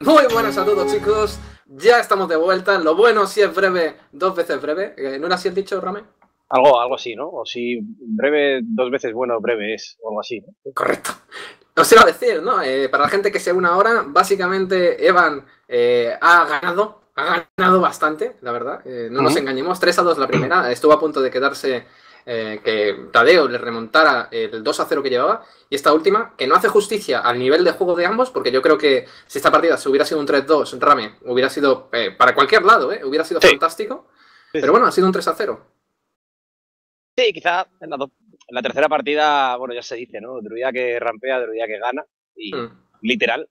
Muy buenas a todos, chicos, ya estamos de vuelta. Lo bueno si es breve, dos veces breve. ¿No era así el dicho, Rame? Algo así, ¿no? O si breve, dos veces bueno, breve es, o algo así, ¿no? Correcto. Os iba a decir, ¿no? Para la gente que se una ahora, básicamente Evan ha ganado bastante, la verdad. No nos engañemos, 3-2 la primera, estuvo a punto de quedarse... que Tadeo le remontara el 2-0 que llevaba, y esta última, que no hace justicia al nivel de juego de ambos, porque yo creo que si esta partida se hubiera sido un 3-2, Rame, hubiera sido para cualquier lado, hubiera sido fantástico, pero bueno, ha sido un 3-0. Sí, quizá en la tercera partida, bueno, ya se dice, ¿no? Druida que rampea, Druida que gana, y literal,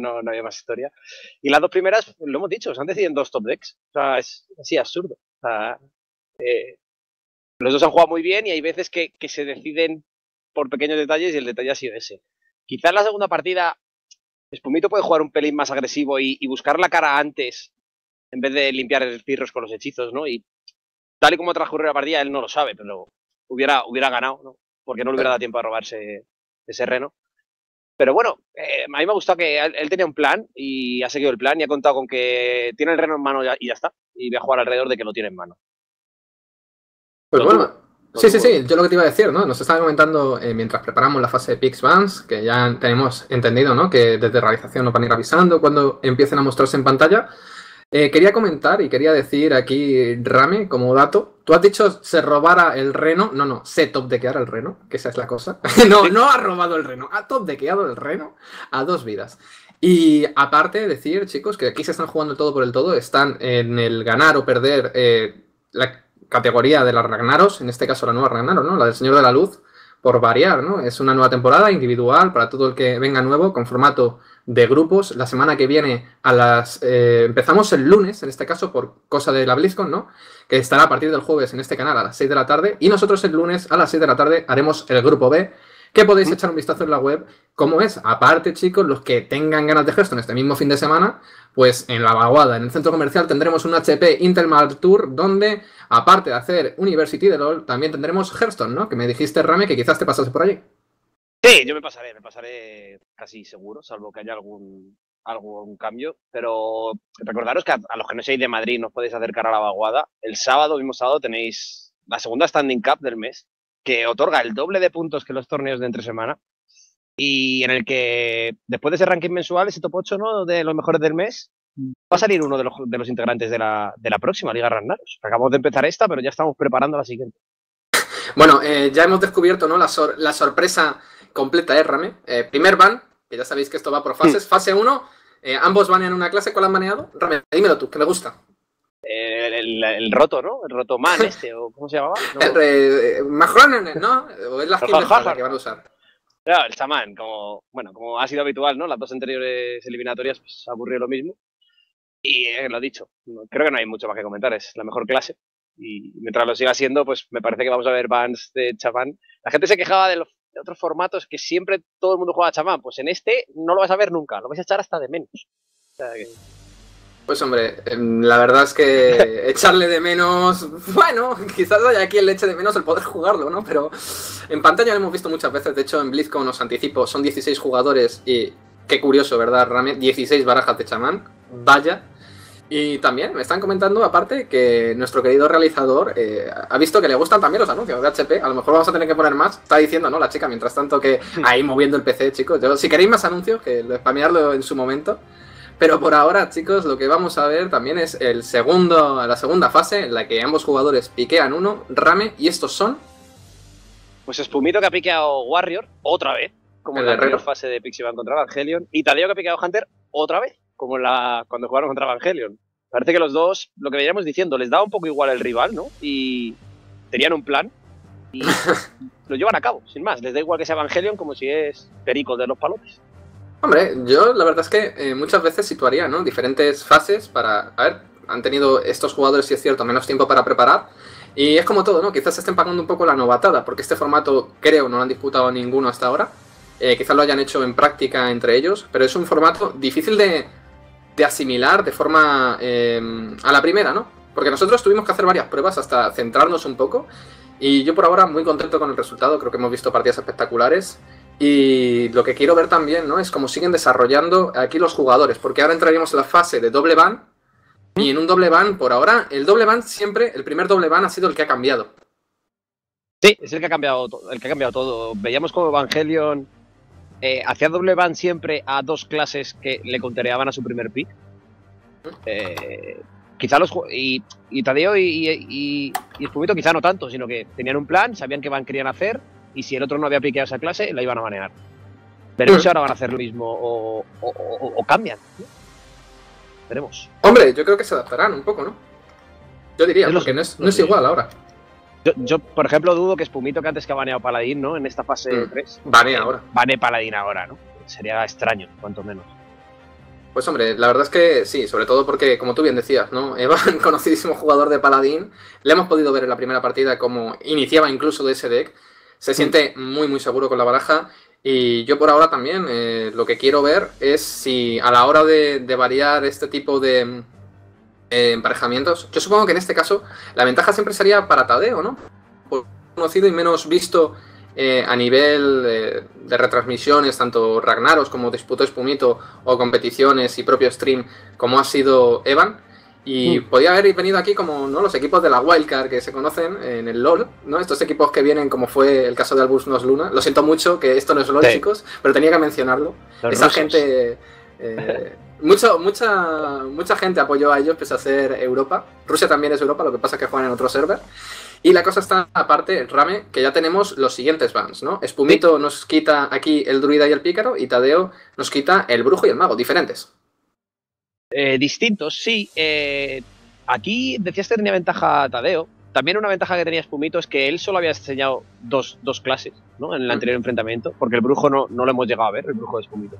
no había más historia. Y las dos primeras, lo hemos dicho, se han decidido en dos top decks, o sea, es así absurdo. O sea, los dos han jugado muy bien y hay veces que se deciden por pequeños detalles y el detalle ha sido ese. Quizás la segunda partida, Espumito puede jugar un pelín más agresivo y buscar la cara antes, en vez de limpiar el cirros con los hechizos, ¿no? Y tal y como transcurrió la partida, él no lo sabe, pero hubiera ganado, ¿no? Porque no le hubiera dado tiempo a robarse ese reno. Pero bueno, a mí me ha gustado que él tenía un plan y ha seguido el plan y ha contado con que tiene el reno en mano y ya está. Y voy a jugar alrededor de que lo tiene en mano. Pues bueno, sí, yo lo que te iba a decir, ¿no? Nos estaba comentando mientras preparamos la fase de picks bans, que ya tenemos entendido, ¿no? Que desde realización nos van a ir avisando cuando empiecen a mostrarse en pantalla. Quería comentar y quería decir aquí, Rame, como dato, tú has dicho se robara el reno, no, se topdequeara el reno, que esa es la cosa. No ha robado el reno, ha topdequeado el reno a 2 vidas. Y aparte decir, chicos, que aquí se están jugando el todo por el todo, están en el ganar o perder la categoría de las Ragnaros, en este caso la nueva Ragnaros, ¿no? La del Señor de la Luz, por variar, ¿no? Es una nueva temporada individual para todo el que venga nuevo, con formato de grupos. La semana que viene empezamos el lunes, en este caso, por cosa de la BlizzCon, ¿no? Que estará a partir del jueves en este canal a las 6 de la tarde. Y nosotros el lunes a las 6 de la tarde haremos el grupo B, que podéis echar un vistazo en la web cómo es. Aparte, chicos, los que tengan ganas de Hearthstone este mismo fin de semana, pues en la vaguada, en el centro comercial, tendremos un HP Intelmal Tour, donde, aparte de hacer University de LOL, también tendremos Hearthstone, ¿no? Que me dijiste, Rame, que quizás te pasase por allí. Sí, yo me pasaré casi seguro, salvo que haya algún cambio. Pero recordaros que a los que no seáis de Madrid nos podéis acercar a la vaguada. El mismo sábado, tenéis la segunda Standing Cup del mes, que otorga el doble de puntos que los torneos de entre semana, y en el que después de ese ranking mensual, ese top 8, ¿no?, de los mejores del mes, va a salir uno de los integrantes de la próxima Liga Ragnaros. Acabamos de empezar esta, pero ya estamos preparando la siguiente. Bueno, ya hemos descubierto, ¿no?, la sorpresa completa de Rame. Primer ban, que ya sabéis que esto va por fases. Fase 1, ambos banean una clase. ¿Cuál han baneado? Rame, dímelo tú, que me gusta. El roto, ¿no? El rotomán este, o ¿cómo se llamaba? Majoranes, ¿no? O es la que van a usar. Claro, el chamán, como ha sido habitual, ¿no? Las dos anteriores eliminatorias, pues, ha ocurrido lo mismo. Y lo dicho, creo que no hay mucho más que comentar, es la mejor clase. Y mientras lo siga siendo, pues me parece que vamos a ver bans de chamán. La gente se quejaba de otros formatos que siempre todo el mundo juega a chamán. Pues en este no lo vas a ver nunca, lo vais a echar hasta de menos. O sea que... Pues hombre, la verdad es que echarle de menos, bueno, quizás haya quien le eche de menos el poder jugarlo, ¿no? Pero en pantalla lo hemos visto muchas veces, de hecho en BlizzCon nos anticipo, son 16 jugadores y qué curioso, ¿verdad, Rame? 16 barajas de chamán, vaya. Y también me están comentando, aparte, que nuestro querido realizador ha visto que le gustan también los anuncios de HP, a lo mejor vamos a tener que poner más, está diciendo, ¿no? La chica, mientras tanto que ahí moviendo el PC, chicos, yo, si queréis más anuncios, que lo spamearlo en su momento. Pero por ahora, chicos, lo que vamos a ver también es la segunda fase, en la que ambos jugadores piquean uno. Rame, ¿y estos son? Pues Espumito, que ha piqueado Warrior, otra vez, como en la primera fase de Pixie Van contra Evangelion. Y Tadeo, que ha piqueado Hunter, otra vez, como en cuando jugaron contra Evangelion. Parece que los dos, lo que veníamos diciendo, les da un poco igual el rival, ¿no? Y tenían un plan y lo llevan a cabo, sin más. Les da igual que sea Evangelion como si es Perico de los Palotes. Hombre, yo la verdad es que muchas veces situaría, ¿no?, diferentes fases para... A ver, han tenido estos jugadores, si es cierto, menos tiempo para preparar. Y es como todo, ¿no? Quizás se estén pagando un poco la novatada, porque este formato, creo, no lo han disputado ninguno hasta ahora. Quizás lo hayan hecho en práctica entre ellos, pero es un formato difícil de asimilar de forma a la primera, ¿no? Porque nosotros tuvimos que hacer varias pruebas hasta centrarnos un poco. Y yo por ahora muy contento con el resultado, creo que hemos visto partidas espectaculares. Y lo que quiero ver también, ¿no?, es cómo siguen desarrollando aquí los jugadores, porque ahora entraríamos en la fase de doble ban, y en un doble ban, por ahora, el doble ban siempre, el primer doble ban ha sido el que ha cambiado. Sí, es el que ha cambiado, todo. Veíamos como Evangelion hacía doble ban siempre a dos clases que le contereaban a su primer pick. Quizá los y Tadeo y Espumito quizá no tanto, sino que tenían un plan, sabían qué ban querían hacer, y si el otro no había piqueado esa clase, la iban a banear. Veremos si ahora van a hacer lo mismo o cambian. Veremos. Hombre, yo creo que se adaptarán un poco, ¿no? Yo diría, porque no es igual ahora. Yo, por ejemplo, dudo que Espumito, que antes que ha baneado Paladín, ¿no?, en esta fase 3. Banea ahora. Banee Paladín ahora, ¿no? Sería extraño, cuanto menos. Pues hombre, la verdad es que sí, sobre todo porque, como tú bien decías, ¿no?, Evan, conocidísimo jugador de Paladín, le hemos podido ver en la primera partida cómo iniciaba incluso de ese deck. Se siente muy seguro con la baraja. Y yo por ahora también lo que quiero ver es si a la hora de variar este tipo de emparejamientos, yo supongo que en este caso la ventaja siempre sería para Tadeo, ¿no?, por conocido y menos visto a nivel de retransmisiones, tanto Ragnaros como disputó Espumito o competiciones y propio stream, como ha sido Evan. Y podía haber venido aquí como, ¿no?, los equipos de la Wildcard que se conocen en el LoL, ¿no? Estos equipos que vienen, como fue el caso de Albus No es Luna. Lo siento mucho que esto no es LoL, chicos, pero tenía que mencionarlo. Esa gente... mucha gente apoyó a ellos pese a ser Europa. Rusia también es Europa, lo que pasa es que juegan en otro server. Y la cosa está, aparte, Rame, que ya tenemos los siguientes bans, ¿no? Espumito nos quita aquí el Druida y el Pícaro, y Tadeo nos quita el Brujo y el Mago, diferentes. Distintos, sí. Aquí decías que tenía ventaja Tadeo. También una ventaja que tenía Espumito es que él solo había enseñado dos clases, ¿no?, en el anterior enfrentamiento, porque el Brujo no lo hemos llegado a ver, el Brujo de Espumito.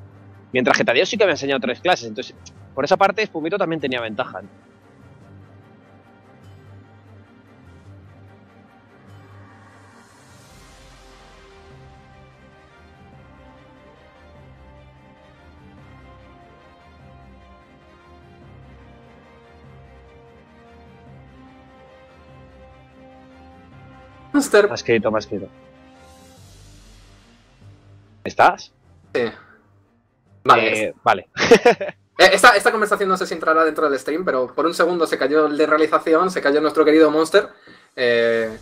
Mientras que Tadeo sí que había enseñado tres clases. Entonces, por esa parte, Espumito también tenía ventaja, ¿no? Monster. Más quieto. ¿Estás? Sí. Vale. Vale. Esta conversación no sé si entrará dentro del stream, pero por un segundo se cayó el de realización, se cayó nuestro querido Monster. Desde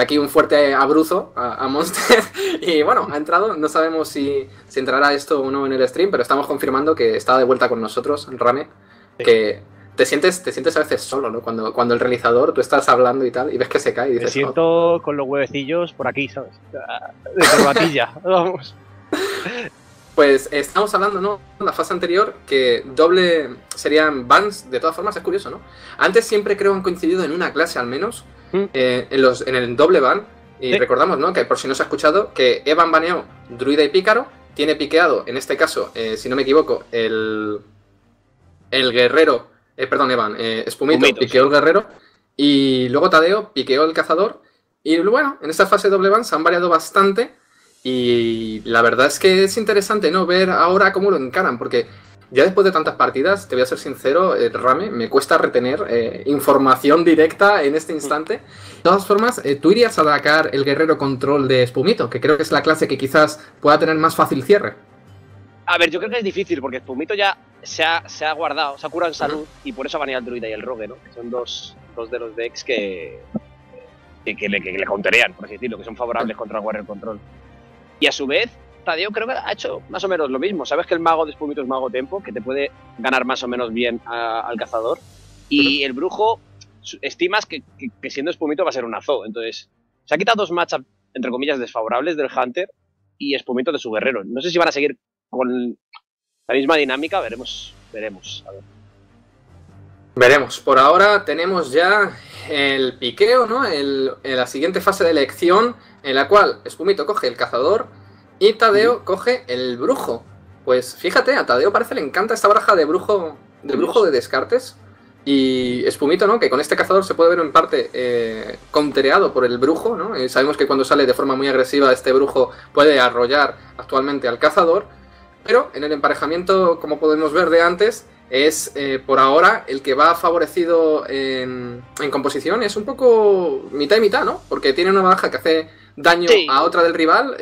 aquí un fuerte abrazo a Monster. Y bueno, ha entrado. No sabemos si entrará esto o no en el stream, pero estamos confirmando que está de vuelta con nosotros, Rame. Sí. Que... Te sientes a veces solo, ¿no? Cuando el realizador, tú estás hablando y tal, y ves que se cae y dices... Me siento con los huevecillos por aquí, ¿sabes? De corbatilla, vamos. Pues estamos hablando, ¿no?, en la fase anterior, que doble serían bans. De todas formas, es curioso, ¿no? Antes siempre creo han coincidido en una clase, al menos, en el doble ban. Y recordamos, ¿no?, que por si no se ha escuchado, que Evan baneó Druida y Pícaro, tiene piqueado, en este caso, si no me equivoco, el guerrero... perdón, Evan, Espumito piqueó el guerrero, y luego Tadeo piqueó el cazador. Y bueno, en esta fase doble ban se han variado bastante, y la verdad es que es interesante, ¿no?, ver ahora cómo lo encaran, porque ya después de tantas partidas, te voy a ser sincero, Rame, me cuesta retener información directa en este instante. De todas formas, tú irías a atacar el guerrero control de Espumito, que creo que es la clase que quizás pueda tener más fácil cierre. A ver, yo creo que es difícil, porque Espumito ya se ha guardado, se ha curado en salud, y por eso ha baneado al Druida y el Rogue, ¿no? Que son dos de los decks que le counterean, por así decirlo, que son favorables contra el Warrior Control. Y a su vez, Tadeo creo que ha hecho más o menos lo mismo. Sabes que el mago de Espumito es mago tempo, que te puede ganar más o menos bien al cazador. Y el brujo, estimas que siendo Espumito va a ser un azó. Entonces, se ha quitado dos matchups, entre comillas, desfavorables del Hunter y Espumito de su guerrero. No sé si van a seguir con la misma dinámica, veremos. A ver. Veremos. Por ahora tenemos ya el piqueo, ¿no? En la siguiente fase de elección, en la cual Espumito coge el cazador y Tadeo coge el brujo. Pues fíjate, a Tadeo parece le encanta esta baraja de brujo de descartes. Y Espumito, ¿no?, que con este cazador se puede ver en parte countereado por el brujo, ¿no? Sabemos que cuando sale de forma muy agresiva este brujo puede arrollar actualmente al cazador. Pero en el emparejamiento, como podemos ver de antes, es por ahora el que va favorecido en composición. Es un poco mitad y mitad, ¿no? Porque tiene una baraja que hace daño a otra del rival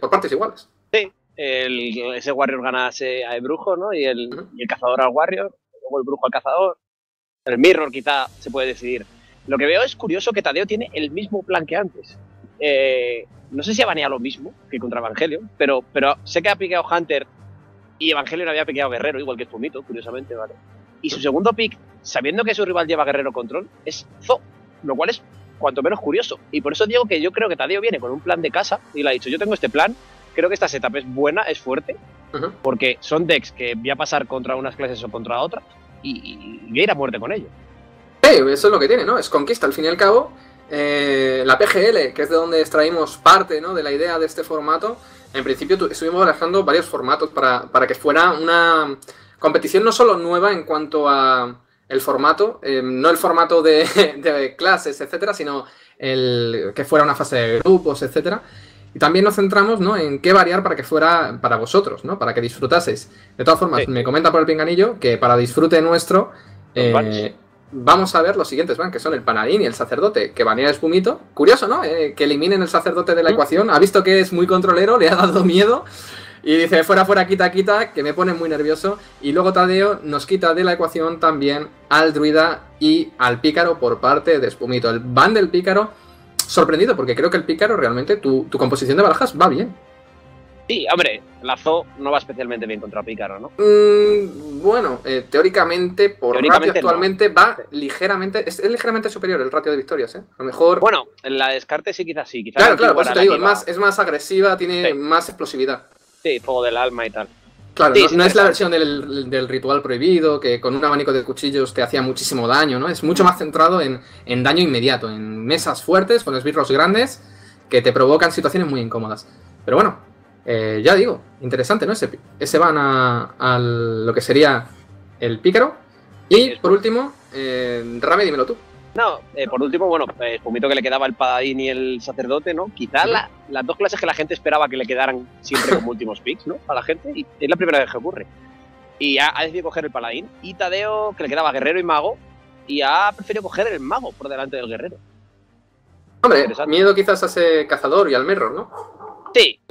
por partes iguales. Sí, ese Warrior gana al Brujo, ¿no? Y el Cazador al Warrior, luego el Brujo al Cazador. El Mirror quizá se puede decidir. Lo que veo es curioso que Tadeo tiene el mismo plan que antes. No sé si ha baneado lo mismo que contra Evangelion, pero sé que ha piqueado Hunter y Evangelion había piqueado Guerrero, igual que Espumito, curiosamente, ¿vale? Y su segundo pick, sabiendo que su rival lleva Guerrero Control, es Zo, lo cual es cuanto menos curioso. Y por eso digo que yo creo que Tadeo viene con un plan de casa y le ha dicho, yo tengo este plan, creo que esta setup es buena, es fuerte, porque son decks que voy a pasar contra unas clases o contra otras y voy a ir a muerte con ello. Sí, eso es lo que tiene, ¿no? Es conquista, al fin y al cabo. La PGL, que es de donde extraímos parte, ¿no?, de la idea de este formato. En principio estuvimos barajando varios formatos para que fuera una competición no solo nueva en cuanto a el formato, no el formato de clases, etcétera, sino el que fuera una fase de grupos, etcétera. Y también nos centramos, ¿no?, en qué variar para que fuera para vosotros, ¿no?, para que disfrutaseis. De todas formas, me comenta por el pinganillo que para disfrute nuestro vamos a ver los siguientes bans, que son el Paladín y el Sacerdote, que banea a Espumito. Curioso, ¿no?, que eliminen el Sacerdote de la ecuación. Ha visto que es muy controlero, le ha dado miedo. Y dice, fuera, fuera, quita, quita, que me pone muy nervioso. Y luego Tadeo nos quita de la ecuación también al Druida y al Pícaro por parte de Espumito. El ban del Pícaro, sorprendido, porque creo que el Pícaro realmente, tu composición de barajas va bien. Sí, hombre, la Zo no va especialmente bien contra Pícaro, ¿no? Bueno, teóricamente, teóricamente ratio actualmente no. Va ligeramente, es ligeramente superior el ratio de victorias, ¿eh? A lo mejor... Bueno, en la descarte sí quizás sí. Quizás claro, claro, por eso te digo, es más agresiva, tiene más explosividad. Sí, Fuego del Alma y tal. Claro, sí, no es la versión del ritual prohibido, que con un abanico de cuchillos te hacía muchísimo daño, ¿no? Es mucho más centrado en daño inmediato, en mesas fuertes, con esbirros grandes, que te provocan situaciones muy incómodas. Pero bueno... ya digo, interesante, ¿no? Ese van a lo que sería el Pícaro. Y por último, Rame, dímelo tú. No, por último, bueno, Espumito, que le quedaba el Paladín y el Sacerdote, ¿no? Quizás las dos clases que la gente esperaba que le quedaran siempre como últimos picks, ¿no?, a la gente, y es la primera vez que ocurre. Y ha decidido coger el Paladín. Y Tadeo, que le quedaba Guerrero y Mago, y ha preferido coger el Mago por delante del Guerrero. Hombre, miedo quizás a ese Cazador y al Mirror, ¿no? Sí,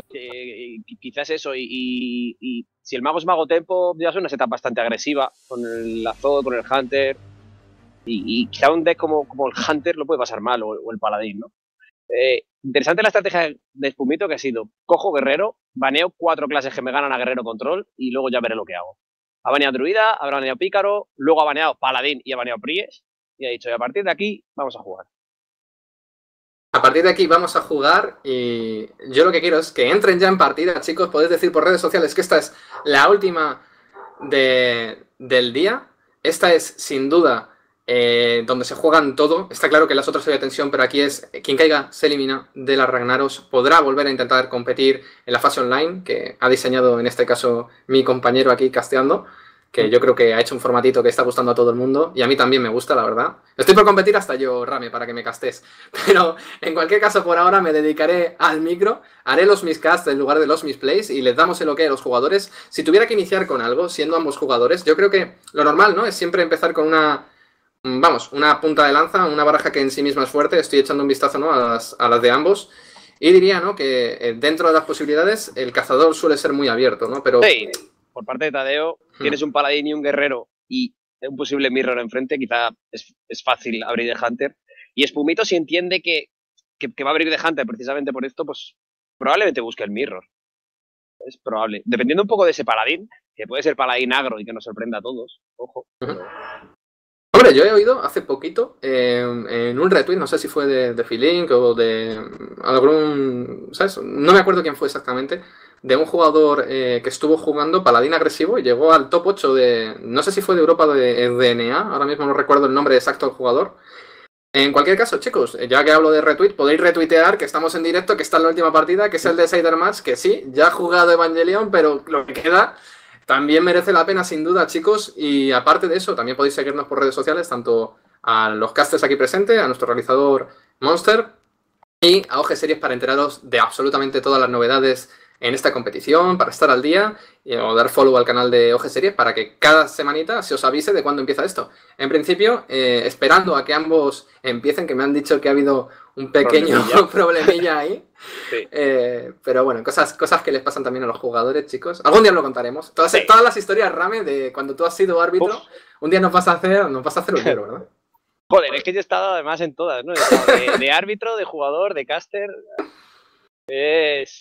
quizás eso, y si el Mago es Mago Tempo, ya es una setup bastante agresiva, con el Azod, con el Hunter, y quizá un deck como el Hunter lo puede pasar mal, o el Paladín, ¿no? Interesante la estrategia de Espumito, que ha sido, cojo Guerrero, baneo cuatro clases que me ganan a Guerrero Control, y luego ya veré lo que hago. Ha baneado Druida, habrá baneado Pícaro, luego ha baneado Paladín y ha baneado Pries, y ha dicho, y a partir de aquí, vamos a jugar. A partir de aquí vamos a jugar y yo lo que quiero es que entren ya en partida, chicos. Podéis decir por redes sociales que esta es la última del día. Esta es, sin duda, donde se juegan todo. Está claro que en las otras había tensión, pero aquí es quien caiga se elimina de la Ragnaros. Podrá volver a intentar competir en la fase online, que ha diseñado en este caso mi compañero aquí casteando, que yo creo que ha hecho un formatito que está gustando a todo el mundo, y a mí también me gusta, la verdad. Estoy por competir hasta yo, Rame, para que me castes. Pero, en cualquier caso, por ahora me dedicaré al micro, haré los miscasts en lugar de los misplays, y les damos el ok a los jugadores. Si tuviera que iniciar con algo, siendo ambos jugadores, yo creo que lo normal, ¿no?, es siempre empezar con una punta de lanza, una baraja que en sí misma es fuerte. Estoy echando un vistazo, ¿no?, a las de ambos. Y diría, ¿no?, que dentro de las posibilidades, el Cazador suele ser muy abierto, ¿no? Pero... Hey. Por parte de Tadeo, tienes un Paladín y un Guerrero y un posible Mirror enfrente, quizá es fácil abrir de Hunter. Y Espumito, si entiende que va a abrir de Hunter precisamente por esto, pues probablemente busque el Mirror. Es probable. Dependiendo un poco de ese Paladín, que puede ser Paladín agro y que nos sorprenda a todos. Ojo. Hombre, yo he oído hace poquito en un retweet, no sé si fue de Filink o de algún... ¿Sabes? No me acuerdo quién fue exactamente... de un jugador que estuvo jugando Paladín agresivo y llegó al top 8 de... No sé si fue de Europa o de DNA, ahora mismo no recuerdo el nombre exacto del jugador. En cualquier caso, chicos, ya que hablo de retweet, podéis retuitear que estamos en directo, que está en la última partida, que es el de Cider Match, que sí, ya ha jugado Evangelion, pero lo que queda también merece la pena sin duda, chicos. Y aparte de eso, también podéis seguirnos por redes sociales, tanto a los casters aquí presentes, a nuestro realizador Monster, y a OG Series para enteraros de absolutamente todas las novedades en esta competición, para estar al día, o dar follow al canal de OG Series para que cada semanita se os avise de cuándo empieza esto. En principio, esperando a que ambos empiecen, que me han dicho que ha habido un pequeño problemilla ahí. Sí. Pero bueno, cosas que les pasan también a los jugadores, chicos. Algún día os lo contaremos. Todas las historias, Rame, de cuando tú has sido árbitro, un día nos vas a hacer un libro, ¿verdad? Joder, es que yo he estado además en todas, ¿no? He estado de árbitro, de jugador, de caster. Es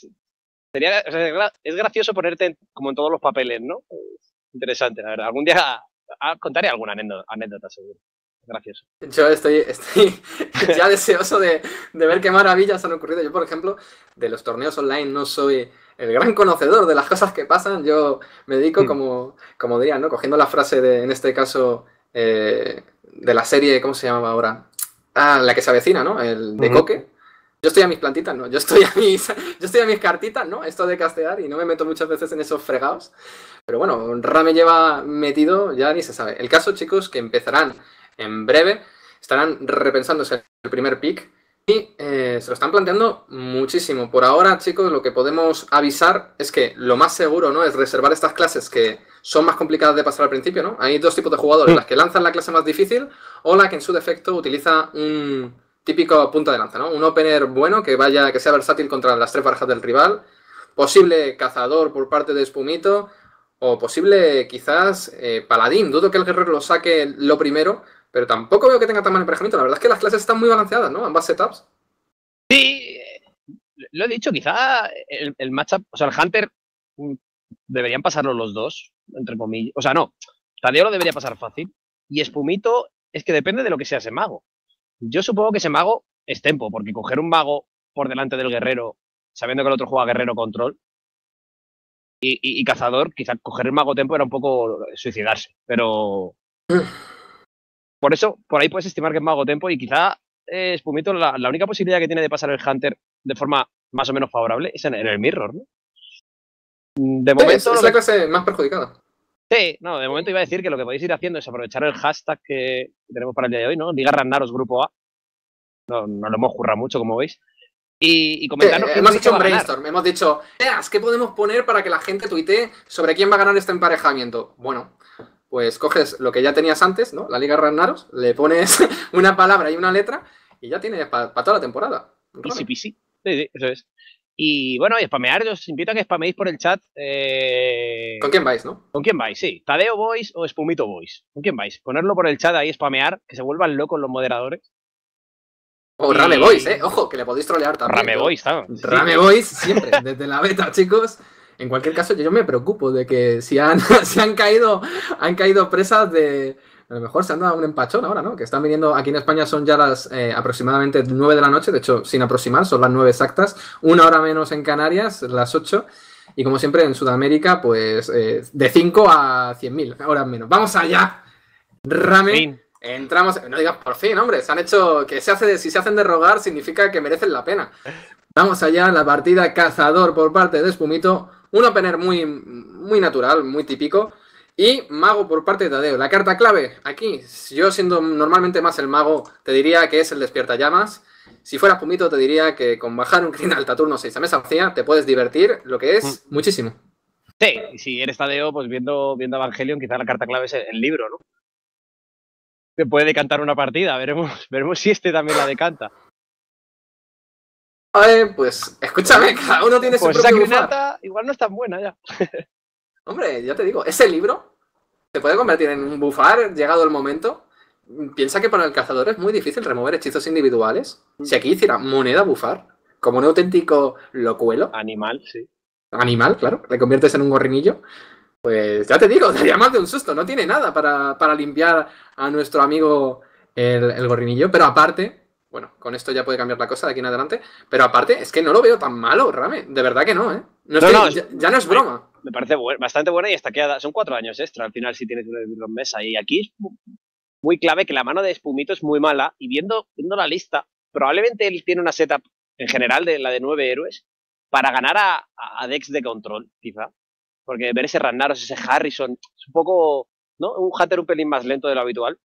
gracioso ponerte como en todos los papeles, ¿no? Es interesante, la verdad. Algún día contaré alguna anécdota, seguro. Gracioso. Yo estoy ya deseoso de ver qué maravillas han ocurrido. Yo, por ejemplo, de los torneos online no soy el gran conocedor de las cosas que pasan. Yo me dedico, como diría, ¿no? Cogiendo la frase de, en este caso, de la serie, ¿cómo se llamaba ahora? Ah, la que se avecina, ¿no? El de Coque. Yo estoy a mis plantitas, ¿no? Yo estoy a mis cartitas, ¿no? Esto de castear, y no me meto muchas veces en esos fregados. Pero bueno, Rame lleva metido, ya ni se sabe. El caso, chicos, que empezarán en breve, estarán repensándose el primer pick y se lo están planteando muchísimo. Por ahora, chicos, lo que podemos avisar es que lo más seguro, ¿no?, es reservar estas clases que son más complicadas de pasar al principio, ¿no? Hay dos tipos de jugadores, las que lanzan la clase más difícil o la que en su defecto utiliza un típico punta de lanza, ¿no? Un opener bueno que sea versátil contra las tres barajas del rival, posible cazador por parte de Espumito o posible quizás paladín. Dudo que el guerrero lo saque lo primero, pero tampoco veo que tenga tan mal emparejamiento. La verdad es que las clases están muy balanceadas, ¿no? Ambas setups. Sí, lo he dicho, quizá el matchup, o sea, el Hunter deberían pasarlo los dos, entre comillas. O sea, no, Tadeo lo debería pasar fácil y Espumito es que depende de lo que sea ese mago. Yo supongo que ese mago es tempo, porque coger un mago por delante del guerrero, sabiendo que el otro juega guerrero control y cazador, quizás coger el mago tempo era un poco suicidarse, pero por eso, por ahí puedes estimar que es mago tempo y quizá Espumito, la única posibilidad que tiene de pasar el Hunter de forma más o menos favorable es en el mirror, ¿no? De momento, es la clase más perjudicada. Sí, no, de momento iba a decir que lo que podéis ir haciendo es aprovechar el hashtag que tenemos para el día de hoy, ¿no? Liga Ragnaros Grupo A. No lo hemos currado mucho, como veis. Y comentarnos hemos dicho un brainstorm, hemos dicho, ¿qué podemos poner para que la gente tuitee sobre quién va a ganar este emparejamiento? Bueno, pues coges lo que ya tenías antes, ¿no? La Liga Ragnaros, le pones una palabra y una letra y ya tienes para toda la temporada. Easy peasy. Sí, eso es. Y bueno, y spamear, os invito a que spameéis por el chat. ¿Con quién vais, no? ¿Con quién vais? Sí. ¿Tadeo Boys o Espumito Boys? ¿Con quién vais? Ponerlo por el chat ahí, spamear, que se vuelvan locos los moderadores. O Rame Boys, ojo, que le podéis trolear también. Rame Boys, claro. Rame Boys, siempre, desde la beta, chicos. En cualquier caso, yo me preocupo de que si han caído presas de. A lo mejor se han dado un empachón ahora, ¿no? Que están viniendo, aquí en España son ya las aproximadamente 9 de la noche, de hecho, sin aproximar, son las 9 exactas, una hora menos en Canarias, las 8, y como siempre en Sudamérica, pues de 5 a 100.000 horas menos. ¡Vamos allá! Rame, fin. Entramos, no digas por fin, hombre, se han hecho, si se hacen de rogar significa que merecen la pena. Vamos allá, la partida cazador por parte de Espumito, un opener muy, muy natural, muy típico. Y mago por parte de Tadeo. La carta clave, aquí, yo siendo normalmente más el mago, te diría que es el despiertallamas. Si fueras Espumito, te diría que con bajar un Crinalta turno 6 a mesa vacía, te puedes divertir, lo que es muchísimo. Sí, y si eres Tadeo, pues viendo Evangelion, quizás la carta clave es el libro, ¿no? Te puede decantar una partida, veremos si este también la decanta. Pues, escúchame, cada uno tiene su propio Crinalta, igual no es tan buena ya. Hombre, ya te digo, ese libro se puede convertir en un bufar llegado el momento. Piensa que para el cazador es muy difícil remover hechizos individuales. Si aquí hiciera moneda bufar, como un auténtico locuelo. Animal, sí. Animal, claro. Le conviertes en un gorrinillo. Pues ya te digo, daría más de un susto. No tiene nada para limpiar a nuestro amigo el gorrinillo. Pero aparte, bueno, con esto ya puede cambiar la cosa de aquí en adelante. Pero aparte, es que no lo veo tan malo, Rame. De verdad que no, ¿eh? Ya no es broma. Me parece bastante buena y hasta queda. Son 4 años extra al final si tienes una en mesa. Y aquí es muy clave que la mano de Espumito es muy mala. Y viendo la lista, probablemente él tiene una setup en general de la de 9 héroes para ganar a decks de control, quizá. Porque ver ese Ragnaros, ese Harrison, es un poco, ¿no? Un Hunter un pelín más lento de lo habitual.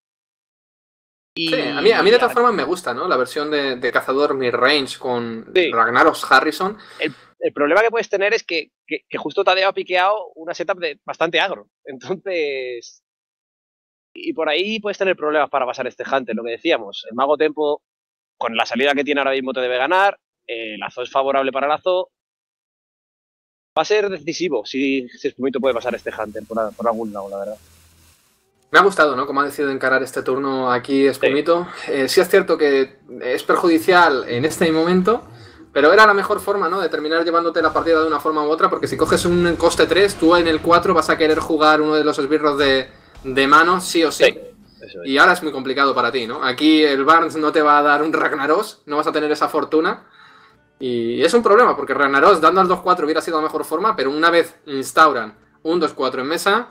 Y sí, a mí de todas formas me gusta, ¿no? La versión de cazador mid-range con Ragnaros Harrison. El El problema que puedes tener es que justo Tadeo ha piqueado una setup de bastante agro. Entonces... Y por ahí puedes tener problemas para pasar este Hunter, lo que decíamos. El Mago Tempo, con la salida que tiene ahora mismo, te debe ganar. El Lazo es favorable para Lazo. Va a ser decisivo si Espumito puede pasar este Hunter por algún lado, la verdad. Me ha gustado, ¿no?, cómo ha decidido encarar este turno aquí Espumito. Sí. Sí es cierto que es perjudicial en este momento, pero era la mejor forma, ¿no?, de terminar llevándote la partida de una forma u otra, porque si coges un coste 3, tú en el 4 vas a querer jugar uno de los esbirros de mano, sí o sí. Sí, eso es. Y ahora es muy complicado para ti, ¿no? Aquí el Barnes no te va a dar un Ragnaros, no vas a tener esa fortuna. Y es un problema, porque Ragnaros dando al 2-4 hubiera sido la mejor forma, pero una vez instauran un 2-4 en mesa,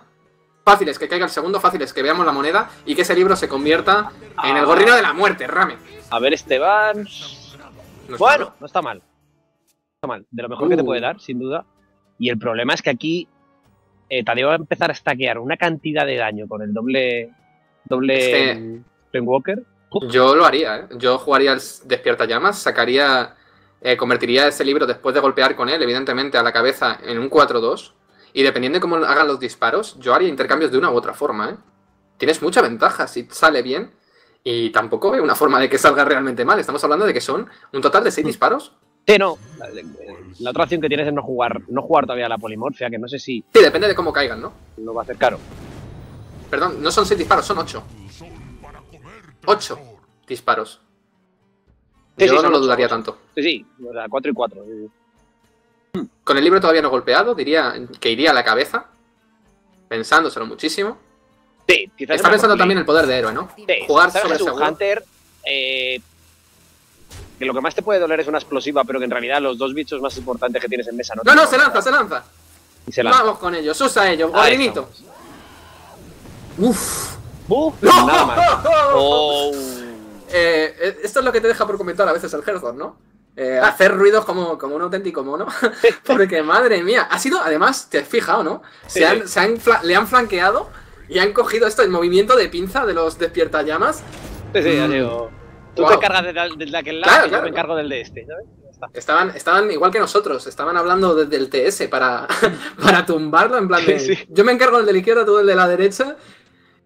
fácil es que caiga el segundo, fácil es que veamos la moneda y que ese libro se convierta en el gorrino de la muerte, Rame. A ver, este Barnes... No, bueno, no está mal. Está mal. De lo mejor que te puede dar, sin duda. Y el problema es que aquí Tadeo va a empezar a stackear una cantidad de daño con el doble Planeswalker. Yo lo haría, ¿eh? Yo jugaría el Despierta Llamas, sacaría... convertiría ese libro después de golpear con él, evidentemente, a la cabeza en un 4-2. Y dependiendo de cómo hagan los disparos, yo haría intercambios de una u otra forma, ¿eh? Tienes mucha ventaja si sale bien. Y tampoco veo una forma de que salga realmente mal. Estamos hablando de que son un total de 6 disparos. Sí, no. La otra opción que tienes es no jugar todavía la polimorfia, que no sé si... Sí, depende de cómo caigan, ¿no? Lo va a hacer caro. Perdón, no son 6 disparos, son 8. 8 disparos. Sí, yo sí, no lo dudaría tanto. Sí, sí, o sea, 4 y 4. Sí. Con el libro todavía no golpeado, diría que iría a la cabeza, pensándoselo muchísimo. Sí, está pensando también el poder de héroe, ¿no? Sí, jugar sobre el Hunter, que lo que más te puede doler es una explosiva, pero que en realidad los dos bichos más importantes que tienes en mesa no se lanza. Y se lanza. Vamos con ellos, usa ellos, guardianito. Uff. ¡No! Nada más. Oh. Esto es lo que te deja por comentar a veces el Herzog, ¿no? Hacer ruidos como un auténtico mono. Porque, madre mía, ha sido, además, te has fijado, ¿no? Le han flanqueado. Y han cogido esto, el movimiento de pinza de los despiertallamas. Sí, sí, ya digo. Tú te encargas de aquel lado, claro, y yo me encargo del de este, ¿sabes? Estaban igual que nosotros, estaban hablando desde el TS para tumbarlo, en plan de... Sí, sí. Yo me encargo del de la izquierda, tú el de la derecha.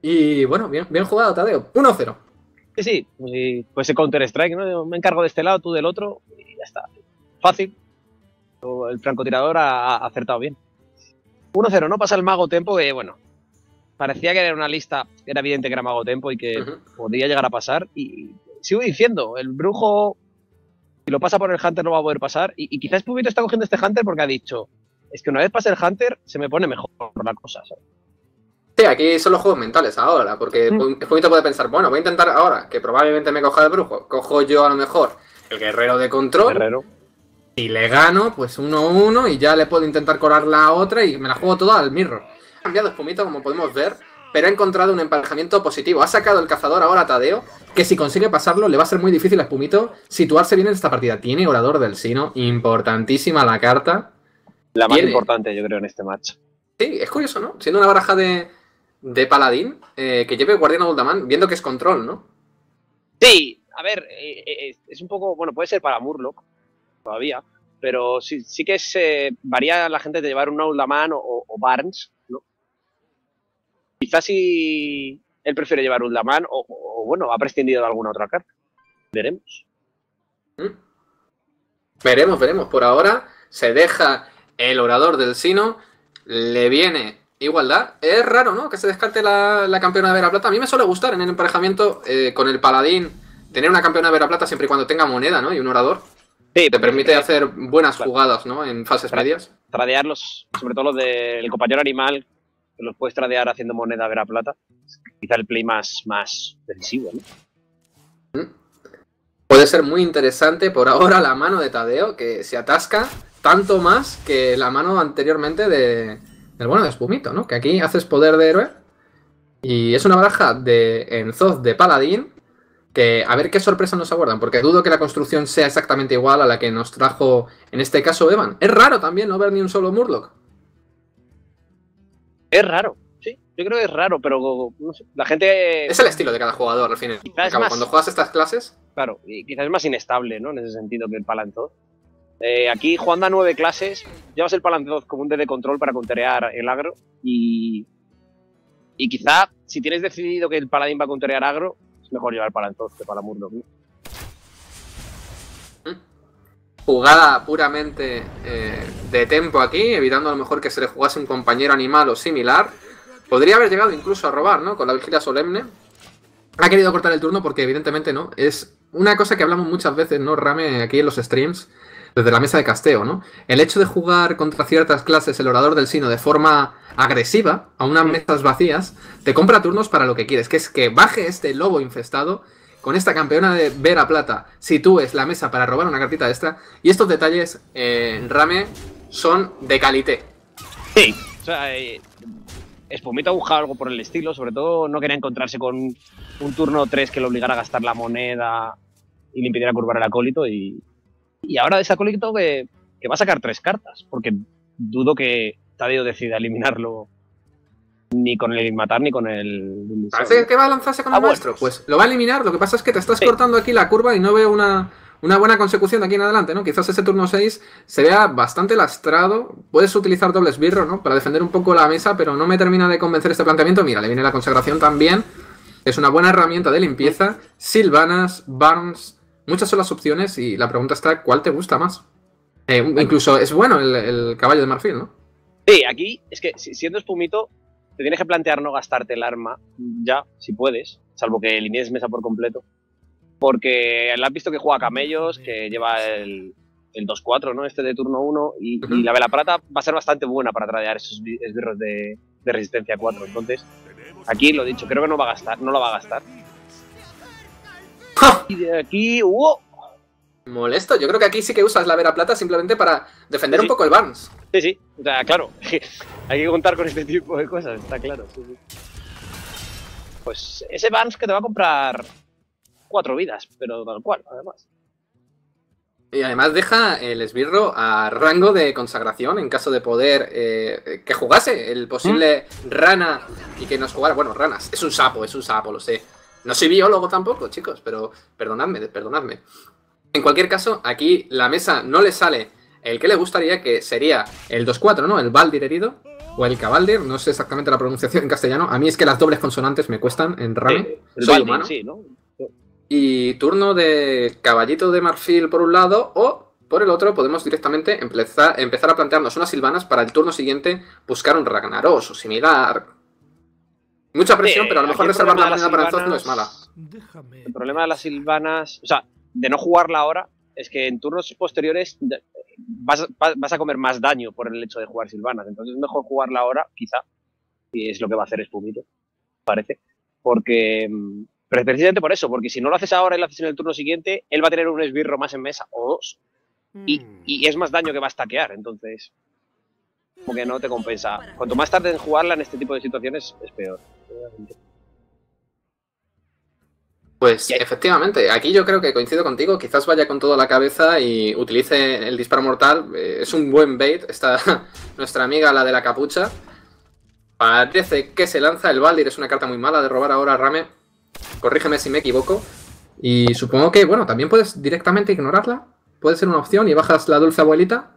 Y bueno, bien jugado, Tadeo. 1-0. Sí, sí. Pues ese Counter-Strike, ¿no? Yo me encargo de este lado, tú del otro, y ya está. Fácil. El francotirador ha acertado bien. 1-0, ¿no? Pasa el Mago Tempo, que bueno... Parecía que era una lista, era evidente que era Mago Tempo y que podría llegar a pasar. Y sigo diciendo, el Brujo, si lo pasa por el Hunter, no va a poder pasar. Y quizás Pubito está cogiendo este Hunter porque ha dicho, es que una vez pase el Hunter, se me pone mejor la cosa, ¿sabes? Sí, aquí son los juegos mentales ahora, porque Pubito puede pensar, bueno, voy a intentar ahora, que probablemente me coja el Brujo. Cojo yo a lo mejor el Guerrero de Control. Guerrero. Y le gano, pues 1-1 y ya le puedo intentar colar la otra y me la juego toda al Mirror. Ha cambiado Espumito, como podemos ver, pero ha encontrado un emparejamiento positivo. Ha sacado el cazador ahora a Tadeo, que si consigue pasarlo le va a ser muy difícil a Espumito situarse bien en esta partida. Tiene Orador del Sino, importantísima la carta. La más importante, yo creo, en este match. Sí, es curioso, ¿no? Siendo una baraja de Paladín, que lleve Guardián Apocalíptico, viendo que es control, ¿no? Sí, a ver, es un poco... Bueno, puede ser para Murloc, todavía, pero sí que se varía la gente de llevar un Apocalíptico o Barnes. Quizás si él prefiere llevar un Daman o bueno, ha prescindido de alguna otra carta. Veremos. Veremos. Por ahora se deja el Orador del Sino. Le viene Igualdad. Es raro, ¿no?, que se descarte la campeona de Vera Plata. A mí me suele gustar en el emparejamiento con el Paladín tener una campeona de Vera Plata siempre y cuando tenga moneda, ¿no? Y un Orador. Sí, te permite hacer buenas jugadas, ¿no?, en fases medias. Tradearlos, sobre todo los del compañero animal. Los puedes tradear haciendo moneda Vera Plata. Quizá el play más decisivo, ¿no? Puede ser muy interesante por ahora la mano de Tadeo, que se atasca tanto más que la mano anteriormente de Espumito, ¿no? Que aquí haces poder de héroe. Y es una baraja de Enzoth de Paladín, que a ver qué sorpresa nos aguardan, porque dudo que la construcción sea exactamente igual a la que nos trajo, en este caso, Evan. Es raro también no ver ni un solo Murloc. Es raro, sí, yo creo que es raro, pero no sé, la gente... Es el estilo de cada jugador, al fin y al cabo, cuando juegas estas clases... Claro, y quizás es más inestable, ¿no?, en ese sentido, que el Palantor. Aquí jugando a 9 clases, llevas el Palanzoth como un D de control para conterear el agro y quizá si tienes decidido que el Paladín va a conterear agro, es mejor llevar Palanzoth que Palamurdo. Jugada puramente de tempo aquí, evitando a lo mejor que se le jugase un compañero animal o similar. Podría haber llegado incluso a robar, ¿no? Con la Vigilia Solemne. Ha querido cortar el turno porque evidentemente no. Es una cosa que hablamos muchas veces, ¿no, Rame? Aquí en los streams, desde la mesa de casteo, ¿no? El hecho de jugar contra ciertas clases el Orador del Sino de forma agresiva, a unas mesas vacías, te compra turnos para lo que quieres, que es que baje este lobo infestado. Con esta campeona de Vera Plata, sitúes la mesa para robar una cartita extra. Y estos detalles, Rame, son de calité. Sí, o sea, Espumito ha buscado algo por el estilo. Sobre todo no quería encontrarse con un turno 3 que le obligara a gastar la moneda y le impidiera curvar al acólito. Y ahora de ese acólito que va a sacar 3 cartas, porque dudo que Tadeo decida eliminarlo. Ni con el matar ni con el... ¿Parece que va a lanzarse con el maestro? Pues lo va a eliminar, lo que pasa es que te estás cortando aquí la curva y no veo una buena consecución de aquí en adelante, ¿no? Quizás ese turno 6 se vea bastante lastrado, puedes utilizar doble esbirro, ¿no? Para defender un poco la mesa, pero no me termina de convencer este planteamiento. Mira, le viene la consagración también, es una buena herramienta de limpieza, Silvanas, Barnes, muchas son las opciones y la pregunta está, ¿cuál te gusta más? Incluso es bueno el caballo de marfil, ¿no? Sí, aquí es que siendo Espumito... Te tienes que plantear no gastarte el arma ya, si puedes, salvo que alinees mesa por completo. Porque le has visto que juega camellos, que lleva el 2-4, ¿no? Este de turno 1. Y la Vela Plata va a ser bastante buena para tradear esos esbirros de resistencia 4. Entonces, aquí lo dicho, creo que no va a gastar, no lo va a gastar. Y de aquí, ¡wow! Molesto, yo creo que aquí sí que usas la Vera Plata simplemente para defender un poco el Barnes. Sí, sí, o sea, claro, hay que contar con este tipo de cosas, está claro. Sí, sí. Pues ese Barnes que te va a comprar 4 vidas, pero tal cual, además. Y además deja el esbirro a rango de consagración en caso de poder que jugase el posible rana y que nos jugara, bueno, ranas, es un sapo, lo sé. No soy biólogo tampoco, chicos, pero perdonadme, perdonadme. En cualquier caso, aquí la mesa no le sale el que le gustaría, que sería el 2-4, ¿no? El Baldir herido, o el Cabaldir, no sé exactamente la pronunciación en castellano. A mí es que las dobles consonantes me cuestan en Rame. El Soy Baldir, humano. Sí, ¿no? Sí. Y turno de caballito de marfil por un lado, o por el otro podemos directamente empezar a plantearnos unas Silvanas para el turno siguiente buscar un Ragnaros o similar. Mucha presión, pero a lo mejor reservar la moneda para Enzoth no es mala. Déjame. El problema de las Silvanas... O sea, de no jugarla ahora, es que en turnos posteriores vas a comer más daño por el hecho de jugar Silvanas. Entonces es mejor jugarla ahora, quizá, y es lo que va a hacer Espumito, parece. Porque, precisamente por eso, porque si no lo haces ahora y lo haces en el turno siguiente, él va a tener un esbirro más en mesa, o 2, y es más daño que va a stackear, entonces, como que no te compensa. Cuanto más tarde en jugarla en este tipo de situaciones, es peor. Pues efectivamente, aquí yo creo que coincido contigo, quizás vaya con toda la cabeza y utilice el disparo mortal, es un buen bait, está nuestra amiga la de la capucha, parece que se lanza el Baldir, es una carta muy mala de robar ahora, Rame, corrígeme si me equivoco, y supongo que, bueno, también puedes directamente ignorarla, puede ser una opción y bajas la dulce abuelita.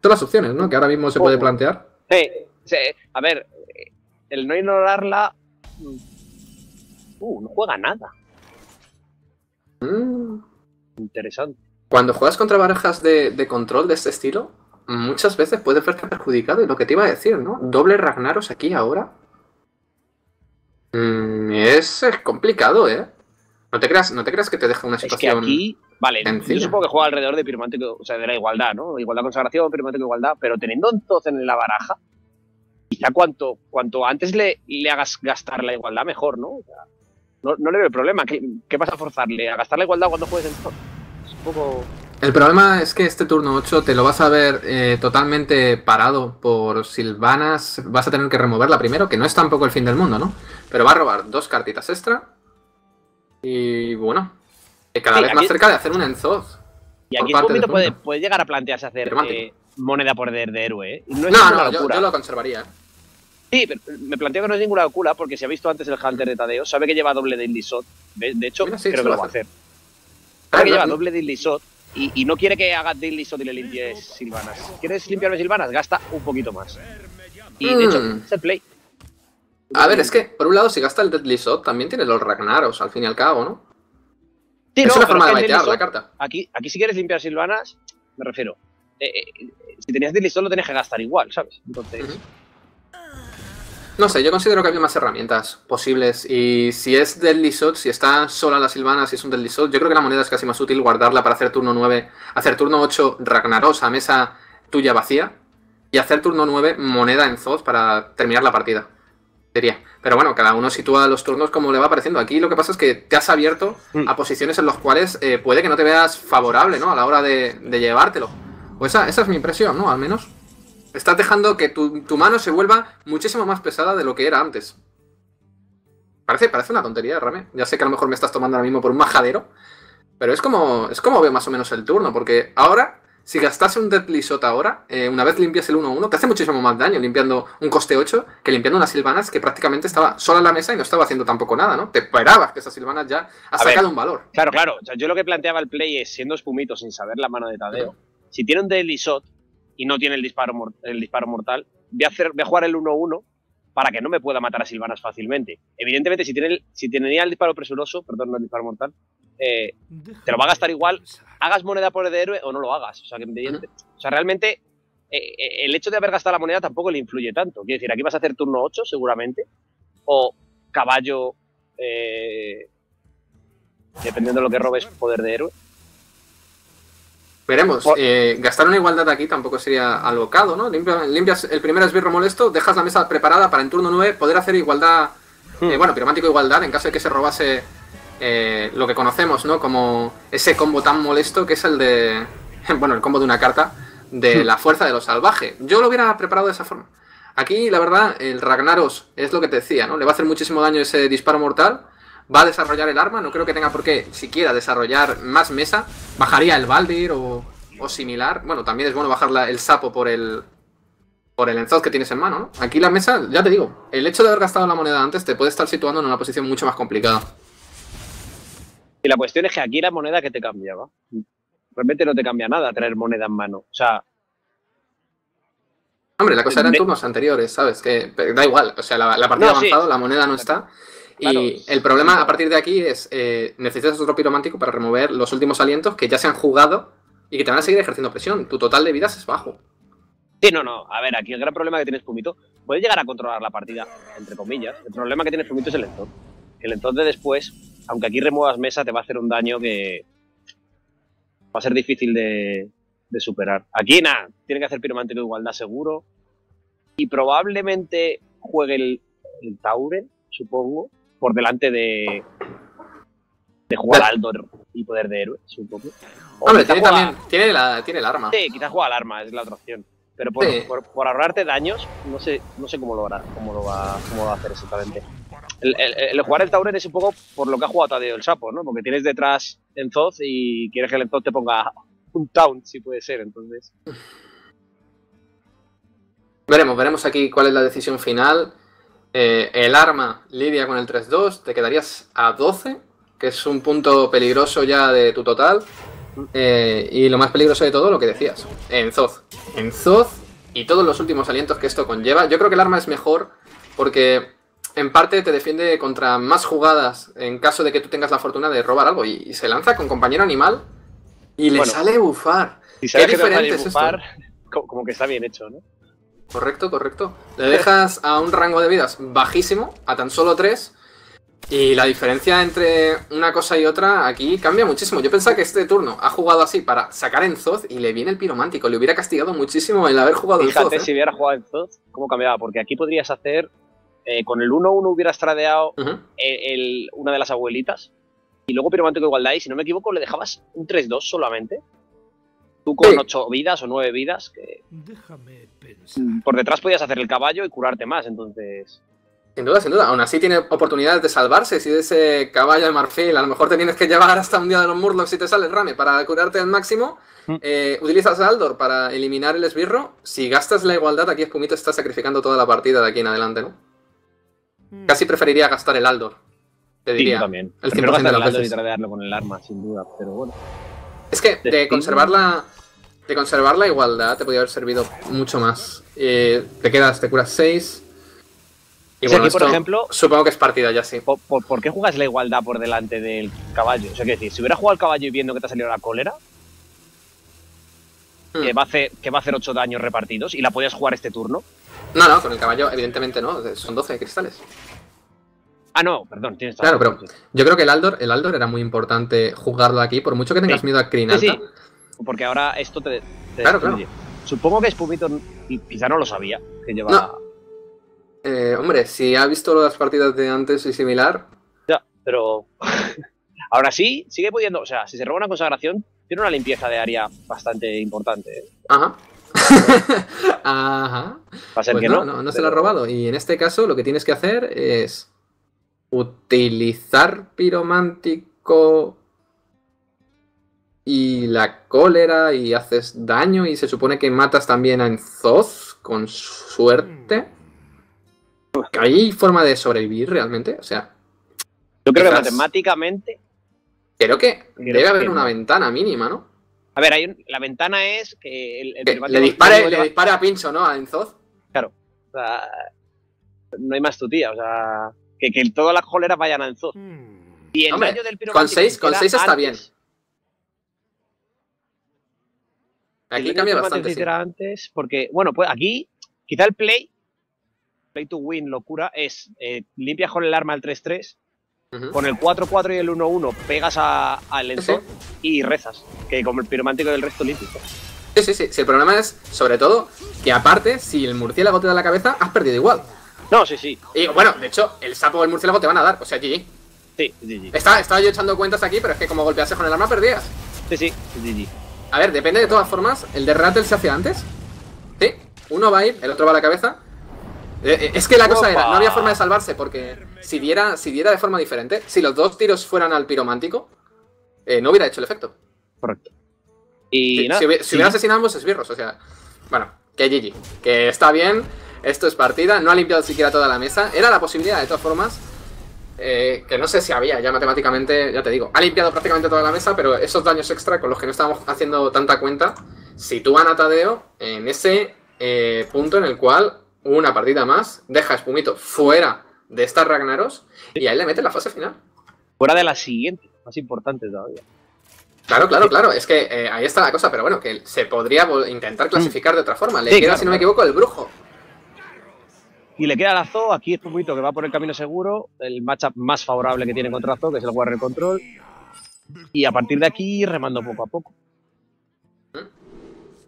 Todas las opciones, ¿no?, que ahora mismo se puede plantear. Sí, sí, a ver, el no ignorarla... no juega nada. Interesante. Cuando juegas contra barajas de control de este estilo, muchas veces puedes verte perjudicado. Y lo que te iba a decir, ¿no? Doble Ragnaros aquí ahora. Es complicado, ¿eh? No te creas que te deja una situación. Es que aquí, vale, encima. Yo supongo que juega alrededor de Piromántico, o sea, de la igualdad, ¿no? Igualdad consagración, Piromántico igualdad. Pero teniendo entonces en la baraja, quizá cuanto antes le hagas gastar la igualdad, mejor, ¿no? O sea, no le veo el problema. ¿Qué vas a forzarle? ¿A gastar la igualdad cuando juegues en Enzoth? Es un poco... El problema es que este turno 8 te lo vas a ver totalmente parado por Silvanas. Vas a tener que removerla primero, que no es tampoco el fin del mundo, ¿no? Pero va a robar 2 cartitas extra. Y bueno, cada vez más cerca de hacer un Enzoth. Y aquí en momento puede llegar a plantearse hacer moneda por poder de héroe, ¿eh? No, yo lo conservaría. Sí, pero me planteo que no es ninguna locura, porque si ha visto antes el Hunter de Tadeo, sabe que lleva doble de Deadly Shot. De hecho, mira, sí, creo que lo va a hacer. que lleva doble Deadly Shot y no quiere que hagas Deadly Shot y le limpies Silvanas. ¿Quieres limpiarme Silvanas? Gasta un poquito más. Y de hecho, es el play. A ver, es que, por un lado, si gasta el Deadly Shot, también tiene los Ragnaros, al fin y al cabo, ¿no? Sí, es una forma de baitear la carta. Aquí si quieres limpiar Silvanas, me refiero. Si tenías Deadly Shot, lo tenías que gastar igual, ¿sabes? Entonces... No sé, yo considero que había más herramientas posibles. Y si es Deadly Shot, si está sola la Silvana, si es un Deadly Shot, yo creo que la moneda es casi más útil guardarla para hacer turno 9, hacer turno 8 Ragnaros a mesa tuya vacía y hacer turno 9 moneda Enzoth para terminar la partida. Diría. Pero bueno, cada uno sitúa los turnos como le va pareciendo. Aquí lo que pasa es que te has abierto a posiciones en las cuales puede que no te veas favorable, ¿no? A la hora de llevártelo. O esa es mi impresión, ¿no? Al menos. Estás dejando que tu mano se vuelva muchísimo más pesada de lo que era antes. Parece una tontería, Rame. Ya sé que a lo mejor me estás tomando ahora mismo por un majadero. Pero es como veo más o menos el turno. Porque ahora, si gastase un Deadly Shot ahora, una vez limpias el 1-1, te hace muchísimo más daño limpiando un coste 8 que limpiando unas Silvanas que prácticamente estaba sola en la mesa y no estaba haciendo tampoco nada, ¿no? Te esperabas que esas Silvanas ya ha sacado un valor. Claro, claro. O sea, yo lo que planteaba el play es, siendo Espumito sin saber la mano de Tadeo, si tiene un Deadly Shot y no tiene el disparo mortal, voy a jugar el 1-1 para que no me pueda matar a Silvanas fácilmente. Evidentemente, si tenía el disparo presuroso, perdón, no el disparo mortal, te lo va a gastar igual, hagas moneda por el de héroe o no lo hagas. O sea, realmente el hecho de haber gastado la moneda tampoco le influye tanto. Quiero decir, aquí vas a hacer turno 8 seguramente, o caballo, dependiendo de lo que robes, poder de héroe. Veremos, gastar una igualdad aquí tampoco sería al bocado, ¿no? Limpias el primer esbirro molesto, dejas la mesa preparada para en turno 9 poder hacer igualdad, bueno, piromántico igualdad, en caso de que se robase lo que conocemos, ¿no? Como ese combo tan molesto que es el de, bueno, el combo de una carta de la fuerza de lo salvaje. Yo lo hubiera preparado de esa forma. Aquí, la verdad, el Ragnaros es lo que te decía, ¿no? Le va a hacer muchísimo daño ese disparo mortal. Va a desarrollar el arma, no creo que tenga por qué siquiera desarrollar más mesa. Bajaría el Baldir o similar. Bueno, también es bueno bajar el sapo por el Enzoth que tienes en mano, ¿no? Aquí la mesa, ya te digo, el hecho de haber gastado la moneda antes te puede estar situando en una posición mucho más complicada. Y la cuestión es que aquí la moneda que te cambiaba. Realmente no te cambia nada tener moneda en mano. O sea... Hombre, la cosa era en turnos anteriores, ¿sabes? Que da igual, o sea, la partida ha avanzado, la moneda no está... Claro. Y el problema a partir de aquí es necesitas otro piromántico para remover los últimos alientos que ya se han jugado y que te van a seguir ejerciendo presión. Tu total de vidas es bajo. Sí, no. A ver, aquí el gran problema que tiene Espumito, puedes llegar a controlar la partida, entre comillas. El problema que tiene Espumito es el Enzoth. El Enzoth de después, aunque aquí remuevas mesa, te va a hacer un daño que va a ser difícil de superar. Aquí nada, tiene que hacer piromántico igualdad seguro. Y probablemente juegue el Tauren, supongo. Por delante de jugar al Aldor y poder de héroe, un poco. Hombre, tiene el arma. Sí, quizás juega al arma, es la otra opción. Pero por ahorrarte daños, no sé cómo lo va a hacer exactamente. El jugar el Tauren es un poco por lo que ha jugado Tadeo el sapo, ¿no? Porque tienes detrás Enzoth y quieres que el Enzoth te ponga un taunt, si puede ser, entonces. Veremos aquí cuál es la decisión final. El arma lidia con el 3-2, te quedarías a 12, que es un punto peligroso ya de tu total. Y lo más peligroso de todo, lo que decías, Enzoth y todos los últimos alientos que esto conlleva. Yo creo que el arma es mejor porque en parte te defiende contra más jugadas en caso de que tú tengas la fortuna de robar algo. Y se lanza con compañero animal y le sale bufar. Y si sabes que te sale bufar, como que está bien hecho, ¿no? Correcto. Le dejas a un rango de vidas bajísimo, a tan solo 3, y la diferencia entre una cosa y otra aquí cambia muchísimo. Yo pensaba que este turno ha jugado así para sacar Enzoth y le viene el piromántico. Le hubiera castigado muchísimo el haber jugado Enzoth. Fíjate, si hubiera jugado Enzoth, ¿cómo cambiaba? Porque aquí podrías hacer, con el 1-1 hubieras tradeado una de las abuelitas, y luego piromántico igualdad, y si no me equivoco le dejabas un 3-2 solamente. Tú con 8 vidas o 9 vidas, que déjame pensar. Por detrás podías hacer el caballo y curarte más, entonces... Sin duda. Aún así tiene oportunidades de salvarse. Si de ese caballo de marfil a lo mejor te tienes que llevar hasta un día de los Murlocs si te sale el Rame para curarte al máximo, utilizas a Aldor para eliminar el esbirro. Si gastas la igualdad, aquí Espumito está sacrificando toda la partida de aquí en adelante, ¿no? Casi preferiría gastar el Aldor. Te diría. Sí, también. El 100% de las veces. Tradearlo con el arma, sin duda, pero bueno. Es que de conservar la igualdad te podría haber servido mucho más. Te quedas, te curas 6. Y bueno, aquí, por ejemplo, supongo que es partida ya, sí. ¿Por qué juegas la igualdad por delante del caballo? O sea, quiero decir, si hubiera jugado al caballo y viendo que te ha salido la cólera, que va a hacer 8 daños repartidos, y la podías jugar este turno. No, no, con el caballo evidentemente no, son 12 cristales. Ah, no, perdón, tienes razón. Claro, pero yo creo que el Aldor era muy importante jugarlo aquí, por mucho que tengas miedo a Crinalta. Sí, sí, porque ahora esto te claro, destruye. Claro. Supongo que Espumito quizá no lo sabía, que lleva... No. Hombre, si ha visto las partidas de antes y similar... Ya, pero... Ahora sí, sigue pudiendo... O sea, si se roba una consagración, tiene una limpieza de área bastante importante. Ajá. Ajá. Va a ser pues que no. No, se la ha robado. Y en este caso lo que tienes que hacer es... utilizar piromántico... y la cólera y haces daño y se supone que matas también a Enzoth, con suerte... ¿Hay forma de sobrevivir realmente? O sea... Yo creo que matemáticamente... Creo que debe haber una ventana mínima, ¿no? A ver, la ventana es que... Le dispare a Pincho, ¿no? A Enzoth. Claro. O sea, no hay más tutía, o sea... Que todas las coleras vayan a Enzoth. Y el daño del piromántico... Con 6 está bien. Aquí cambia bastante, sí. Antes porque, bueno, pues aquí quizá el play to win, locura, es limpias con el arma al 3-3, con el 4-4 y el 1-1 pegas al Enzoth y rezas, que como el piromántico del resto límpico. Sí, el problema es, sobre todo, que aparte, si el murciélago te da la cabeza, has perdido igual. No, sí. Y bueno, de hecho, el sapo o el murciélago te van a dar, o sea, GG. Sí, GG. Estaba yo echando cuentas aquí, pero es que como golpeases con el arma, perdías. Sí, GG. A ver, depende de todas formas, el de Rattle se hace antes. Sí, uno va a ir, el otro va a la cabeza. Es que la cosa era, no había forma de salvarse, porque si diera de forma diferente, si los dos tiros fueran al piromántico, no hubiera hecho el efecto. Correcto. Y si hubiera asesinado ambos esbirros, o sea... Bueno, que GG, que está bien, esto es partida, no ha limpiado siquiera toda la mesa, era la posibilidad de todas formas, que no sé si había ya matemáticamente, ya te digo, ha limpiado prácticamente toda la mesa, pero esos daños extra con los que no estábamos haciendo tanta cuenta, sitúan a Tadeo en ese punto en el cual... Una partida más, deja a Espumito fuera de estas Ragnaros y ahí le mete la fase final. Fuera de la siguiente, más importante todavía. Claro, es que ahí está la cosa, pero bueno, que se podría intentar clasificar de otra forma. Le queda, claro, si no me equivoco, el Brujo. Y le queda la Zoo, aquí Espumito que va por el camino seguro, el matchup más favorable que tiene contra Zoo, que es el Warrior Control. Y a partir de aquí remando poco a poco.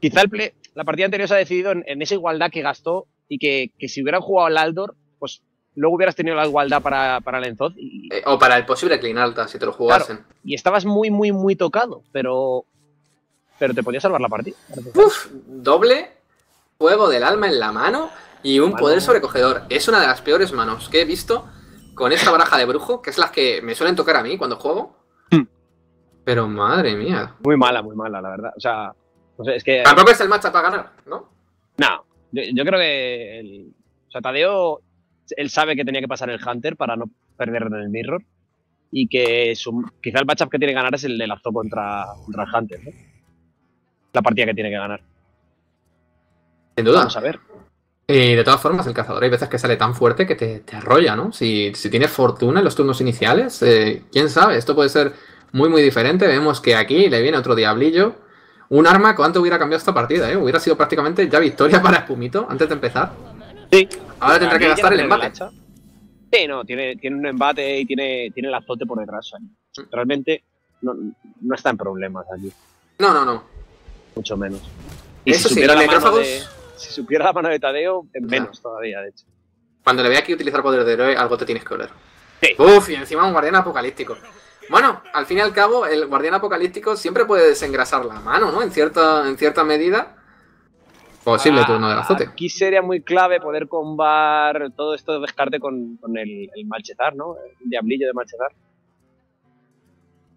Quizá la partida anterior se ha decidido en esa igualdad que gastó. Y que si hubieran jugado al Aldor, pues luego hubieras tenido la igualdad para el Enzoth. O para el posible Crinalta, si te lo jugasen. Claro, y estabas muy tocado, pero te podía salvar la partida. Uf, doble Fuego del Alma en la mano y un poder sobrecogedor. Es una de las peores manos que he visto con esta baraja de brujo, que es las que me suelen tocar a mí cuando juego. Pero madre mía. Muy mala, la verdad. O sea, no sé, es que... Tampoco es el matchup para ganar, ¿no? No. Yo creo que Tadeo, él sabe que tenía que pasar el Hunter para no perder en el Mirror y que quizá el matchup que tiene que ganar es el de la Zoo contra el Hunter, ¿no? La partida que tiene que ganar. Sin duda. Vamos a ver. Y de todas formas, el cazador hay veces que sale tan fuerte que te arrolla, ¿no? Si tienes fortuna en los turnos iniciales, quién sabe, esto puede ser muy diferente. Vemos que aquí le viene otro Diablillo. Un arma, ¿cuánto hubiera cambiado esta partida? Hubiera sido prácticamente ya victoria para Espumito antes de empezar. Sí. Ahora tendrá que gastar el embate. Sí, no, tiene un embate y tiene el azote por detrás. Realmente no está en problemas aquí. No. Mucho menos. Y eso si supiera la mano de Tadeo, menos todavía, de hecho. Cuando le vea que utilizar poder de héroe, algo te tienes que oler. Sí. Uf, y encima un guardián apocalíptico. Bueno, al fin y al cabo, el guardián apocalíptico siempre puede desengrasar la mano, ¿no? En cierta medida. Posible turno del azote. Aquí sería muy clave poder combar todo esto de descarte con el Malchezar, ¿no? El diablillo de Malchezar.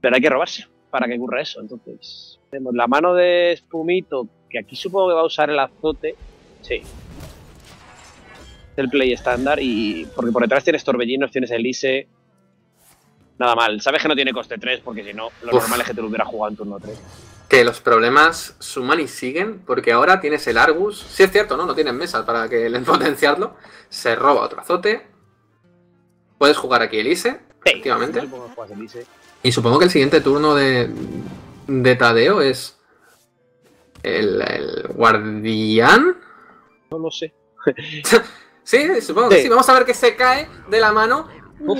Pero hay que robarse para que ocurra eso. Entonces, tenemos la mano de Espumito, que aquí supongo que va a usar el azote. Sí. El play estándar, y porque por detrás tienes torbellinos, tienes elise... nada mal. Sabes que no tiene coste 3 porque si no, lo normal es que te lo hubiera jugado en turno 3. Que los problemas suman y siguen, porque ahora tienes el Argus. Sí, es cierto, ¿no? No tienen mesa para que le potenciarlo. Se roba otro azote. Puedes jugar aquí el Ise, sí, efectivamente. Y supongo que el siguiente turno de Tadeo es el Guardián. No lo sé. Sí, supongo que sí. Vamos a ver que se cae de la mano. Pues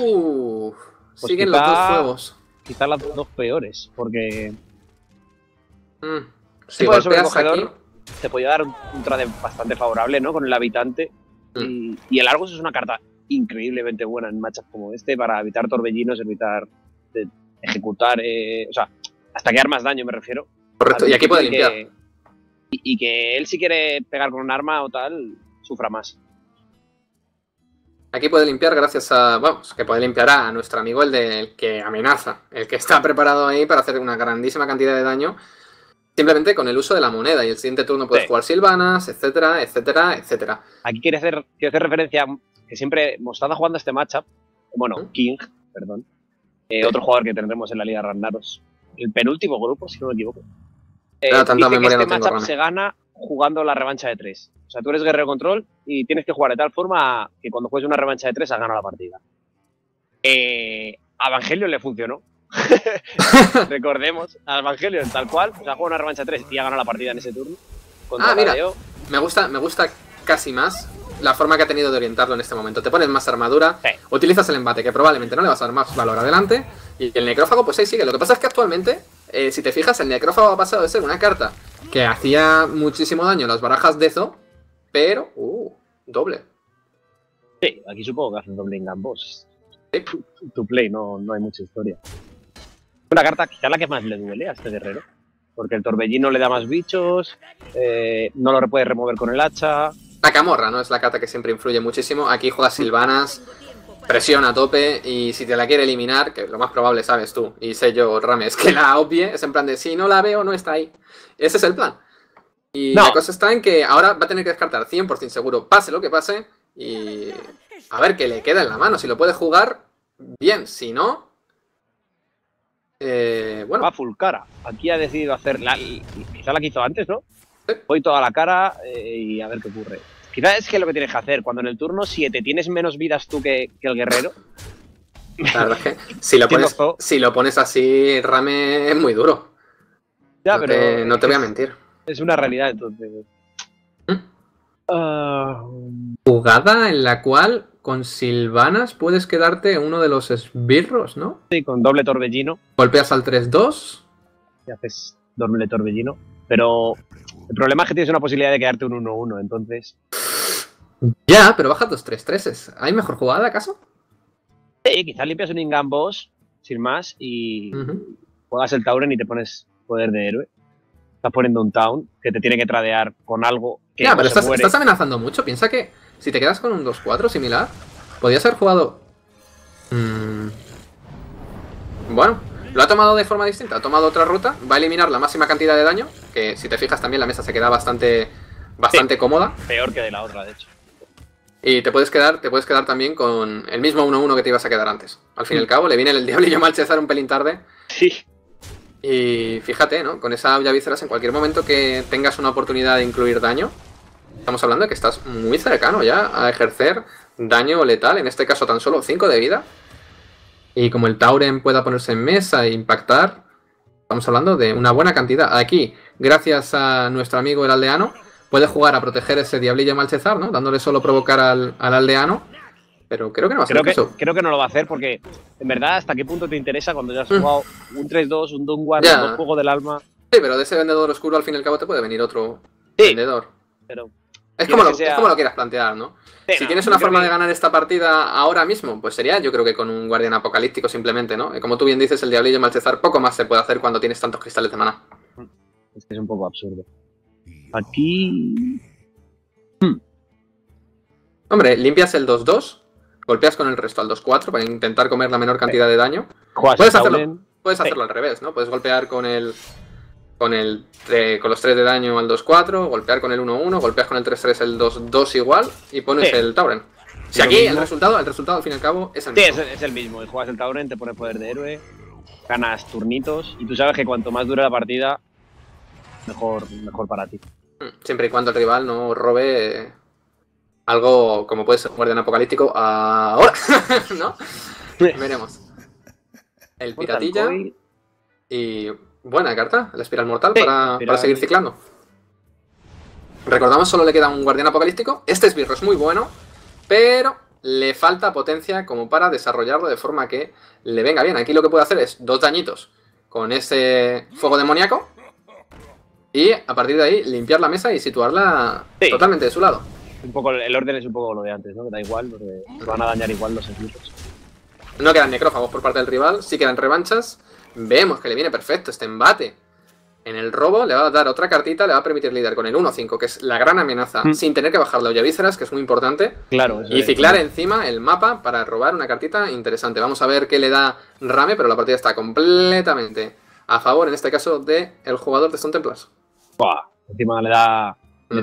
siguen quizá, los dos fuegos. Quizá las dos peores, porque... Si tipo de sobrecogedor aquí, te podía dar un trade bastante favorable, ¿no? Con el habitante. Y el Argus es una carta increíblemente buena en matchups como este para evitar torbellinos, evitar ejecutar... o sea, hasta que armas daño, me refiero. Correcto, y aquí puede limpiar. Y que él, si quiere pegar con un arma o tal, sufra más. Aquí puede limpiar gracias a... Vamos, que puede limpiar a nuestro amigo, el del que amenaza. El que está preparado ahí para hacer una grandísima cantidad de daño. Simplemente con el uso de la moneda. Y el siguiente turno puedes jugar Silvanas, etcétera, etcétera, etcétera. Aquí quiero hacer referencia a que siempre Mostada jugando este matchup. Bueno, King, perdón. Otro jugador que tendremos en la Liga Ragnaros. El penúltimo grupo, si no me equivoco. Tanta memoria que este matchup se gana jugando la revancha de 3. O sea, tú eres guerrero control y tienes que jugar de tal forma que cuando juegues una revancha de 3 has ganado la partida. A Evangelion le funcionó. Recordemos, a Evangelion tal cual, o sea, juega una revancha de 3 y ha ganado la partida en ese turno. Ah, mira, me gusta casi más la forma que ha tenido de orientarlo en este momento. Te pones más armadura, utilizas el embate, que probablemente no le vas a dar más valor adelante, y el necrófago pues ahí sigue. Lo que pasa es que actualmente, si te fijas, el necrófago ha pasado de ser una carta que hacía muchísimo daño en las barajas de Zo, pero, doble. Sí, aquí supongo que hacen doble en ambos. Tu play, no hay mucha historia. Una carta quizá la que más le duele a este guerrero, porque el torbellino le da más bichos, no lo puedes remover con el hacha. La camorra, ¿no? Es la carta que siempre influye muchísimo. Aquí juegas Silvanas, presión a tope, y si te la quiere eliminar, que lo más probable sabes tú, y sé yo, Rame, es que la obvie, es en plan de si no la veo, no está ahí. Ese es el plan. Y la cosa está en que ahora va a tener que descartar 100% seguro, pase lo que pase, y a ver qué le queda en la mano. Si lo puede jugar, bien, si no... bueno. Va full cara. Aquí ha decidido hacer quizá la que hizo antes, ¿no? Sí. Voy toda la cara y a ver qué ocurre. Quizás es que lo que tienes que hacer, cuando en el turno 7 tienes menos vidas tú que el guerrero. La verdad es que si lo pones así, Rame, es muy duro. Ya, no te voy a mentir. Es una realidad, entonces. Jugada en la cual con Silvanas puedes quedarte uno de los esbirros, ¿no? Sí, con doble torbellino. Golpeas al 3-2. Y haces doble torbellino. Pero el problema es que tienes una posibilidad de quedarte un 1-1, entonces... Ya, pero bajas dos 3-3s. ¿Hay mejor jugada, acaso? Sí, quizás limpias un Ingan Boss, sin más, y juegas el Tauren y te pones poder de héroe. Estás poniendo un Town que te tiene que tradear con algo que... Ya, pero estás amenazando mucho. Piensa que si te quedas con un 2-4 similar, podías haber jugado... Bueno, lo ha tomado de forma distinta. Ha tomado otra ruta, va a eliminar la máxima cantidad de daño, que si te fijas también la mesa se queda bastante cómoda. Peor que de la otra, de hecho. Y te puedes quedar también con el mismo 1-1 que te ibas a quedar antes. Al fin y al cabo, le viene el Diablillo Malchezar un pelín tarde. Sí. Y fíjate, ¿no? Con esa olla vísceras, en cualquier momento que tengas una oportunidad de incluir daño, estamos hablando de que estás muy cercano ya a ejercer daño letal, en este caso tan solo 5 de vida. Y como el Tauren pueda ponerse en mesa e impactar, estamos hablando de una buena cantidad. Aquí, gracias a nuestro amigo el aldeano, puede jugar a proteger ese Diablillo Malchezar, ¿no? Dándole solo provocar al aldeano. Pero creo que no va a hacer eso. Creo que no lo va a hacer porque, en verdad, ¿hasta qué punto te interesa cuando ya has jugado un 3-2, un Dunwar, un Fuego del Alma? Sí, pero de ese vendedor oscuro al fin y al cabo te puede venir otro vendedor. Pero es como lo quieras plantear, ¿no? Si tienes una forma de ganar esta partida ahora mismo, pues sería, yo creo que con un Guardián Apocalíptico simplemente, ¿no? Como tú bien dices, el Diablillo Malchezar poco más se puede hacer cuando tienes tantos cristales de maná. Es que es un poco absurdo. Aquí... Hombre, limpias el 2-2. Golpeas con el resto al 2-4 para intentar comer la menor cantidad de daño. Puedes hacerlo al revés, ¿no? Puedes golpear con los 3 de daño al 2-4, golpear con el 1-1, golpeas con el 3-3 el 2-2 igual y pones el Tauren. Si aquí el resultado al fin y al cabo es el mismo. Sí, es el mismo. Y juegas el Tauren, te pones poder de héroe, ganas turnitos y tú sabes que cuanto más dure la partida, mejor para ti. Siempre y cuando el rival no robe algo como puede ser Guardián Apocalíptico ahora, ¿no? Veremos. El Piratilla y buena carta, la Espiral Mortal, sí, para seguir ciclando. Recordamos, solo le queda un Guardián Apocalíptico. Este esbirro es muy bueno, pero le falta potencia como para desarrollarlo de forma que le venga bien. Aquí lo que puede hacer es dos dañitos con ese fuego demoníaco y a partir de ahí limpiar la mesa y situarla totalmente de su lado. Un poco, el orden es un poco lo de antes, ¿no? Que da igual, porque van a dañar igual los equipos. No quedan necrófagos por parte del rival, sí quedan revanchas. Vemos que le viene perfecto este embate. En el robo le va a dar otra cartita, le va a permitir lidiar con el 1-5, que es la gran amenaza, sin tener que bajar la olla vísceras, que es muy importante. Claro. Y ciclar encima el mapa para robar una cartita interesante. Vamos a ver qué le da Rame, pero la partida está completamente a favor, en este caso, del jugador de Stone Templars. Buah, encima le da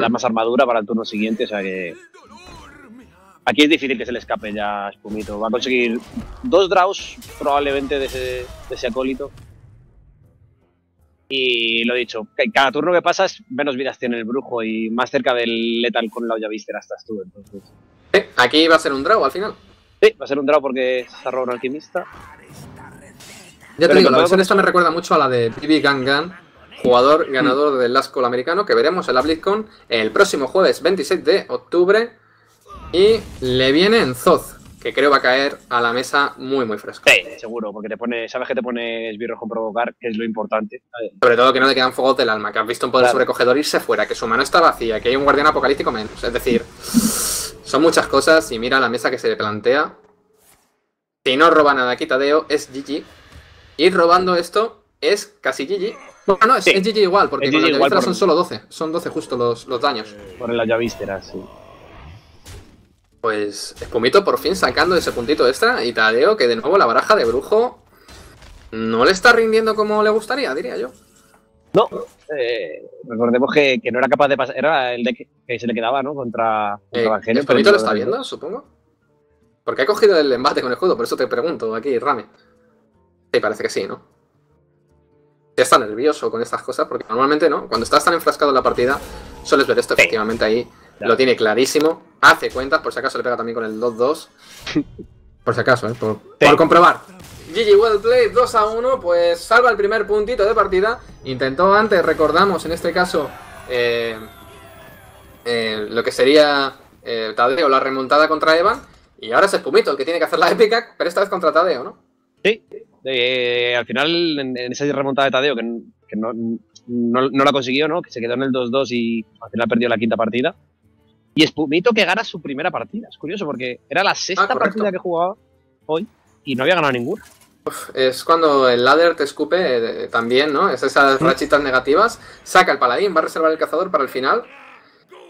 más armadura para el turno siguiente, o sea que... Aquí es difícil que se le escape ya a Espumito. Va a conseguir dos draws probablemente de ese acólito. Y lo dicho, cada turno que pasa es menos vidas tiene el brujo y más cerca del letal con la olla víscera estás tú, entonces... Aquí va a ser un draw al final. Sí, va a ser un draw porque se ha robado un alquimista. Ya te digo, la versión esta me recuerda mucho a la de BB Gangan, jugador ganador del Last Call americano, que veremos en la BlizzCon el próximo jueves 26 de octubre. Y le viene Enzoth, que creo va a caer a la mesa muy, muy fresco. Sí, seguro, porque te pone, sabes que te pones esbirros con provocar, que es lo importante. Sobre todo que no te quedan fuegos del alma, que has visto un poder sobrecogedor irse fuera, que su mano está vacía, que hay un guardián apocalíptico menos. Es decir, son muchas cosas y mira la mesa que se le plantea. Si no roba nada aquí Tadeo, es GG. Ir robando esto es casi GG. Bueno, no, es GG igual, porque con las llavísteras son solo 12. Son 12 justo los daños. Por las llavísteras, sí. Pues Espumito por fin sacando ese puntito extra y Tadeo que de nuevo la baraja de brujo no le está rindiendo como le gustaría, diría yo. No, recordemos que no era capaz de pasar, era el deck que se le quedaba, ¿no? Contra Evangelion. ¿Espumito lo está viendo, supongo? Porque ha cogido el embate con el escudo, por eso te pregunto aquí, Rame. Sí, parece que sí, ¿no? Ya está nervioso con estas cosas porque normalmente no, cuando estás tan enfrascado en la partida sueles ver esto efectivamente ahí. Lo tiene clarísimo, hace cuentas, por si acaso le pega también con el 2-2. Por si acaso, por comprobar. GG, well played, 2-1, pues salva el primer puntito de partida. Intentó antes, recordamos en este caso, lo que sería Tadeo, la remontada contra Evan. Y ahora es Espumito el que tiene que hacer la épica, pero esta vez contra Tadeo, ¿no? Sí, al final en esa remontada de Tadeo, que no la consiguió, ¿no? Que se quedó en el 2-2 y al final perdió la quinta partida. Y Espumito que gana su primera partida. Es curioso porque era la sexta partida que jugaba hoy y no había ganado ninguna. Es cuando el ladder te escupe también, ¿no? Es esas rachitas negativas. Saca el paladín, va a reservar el cazador para el final.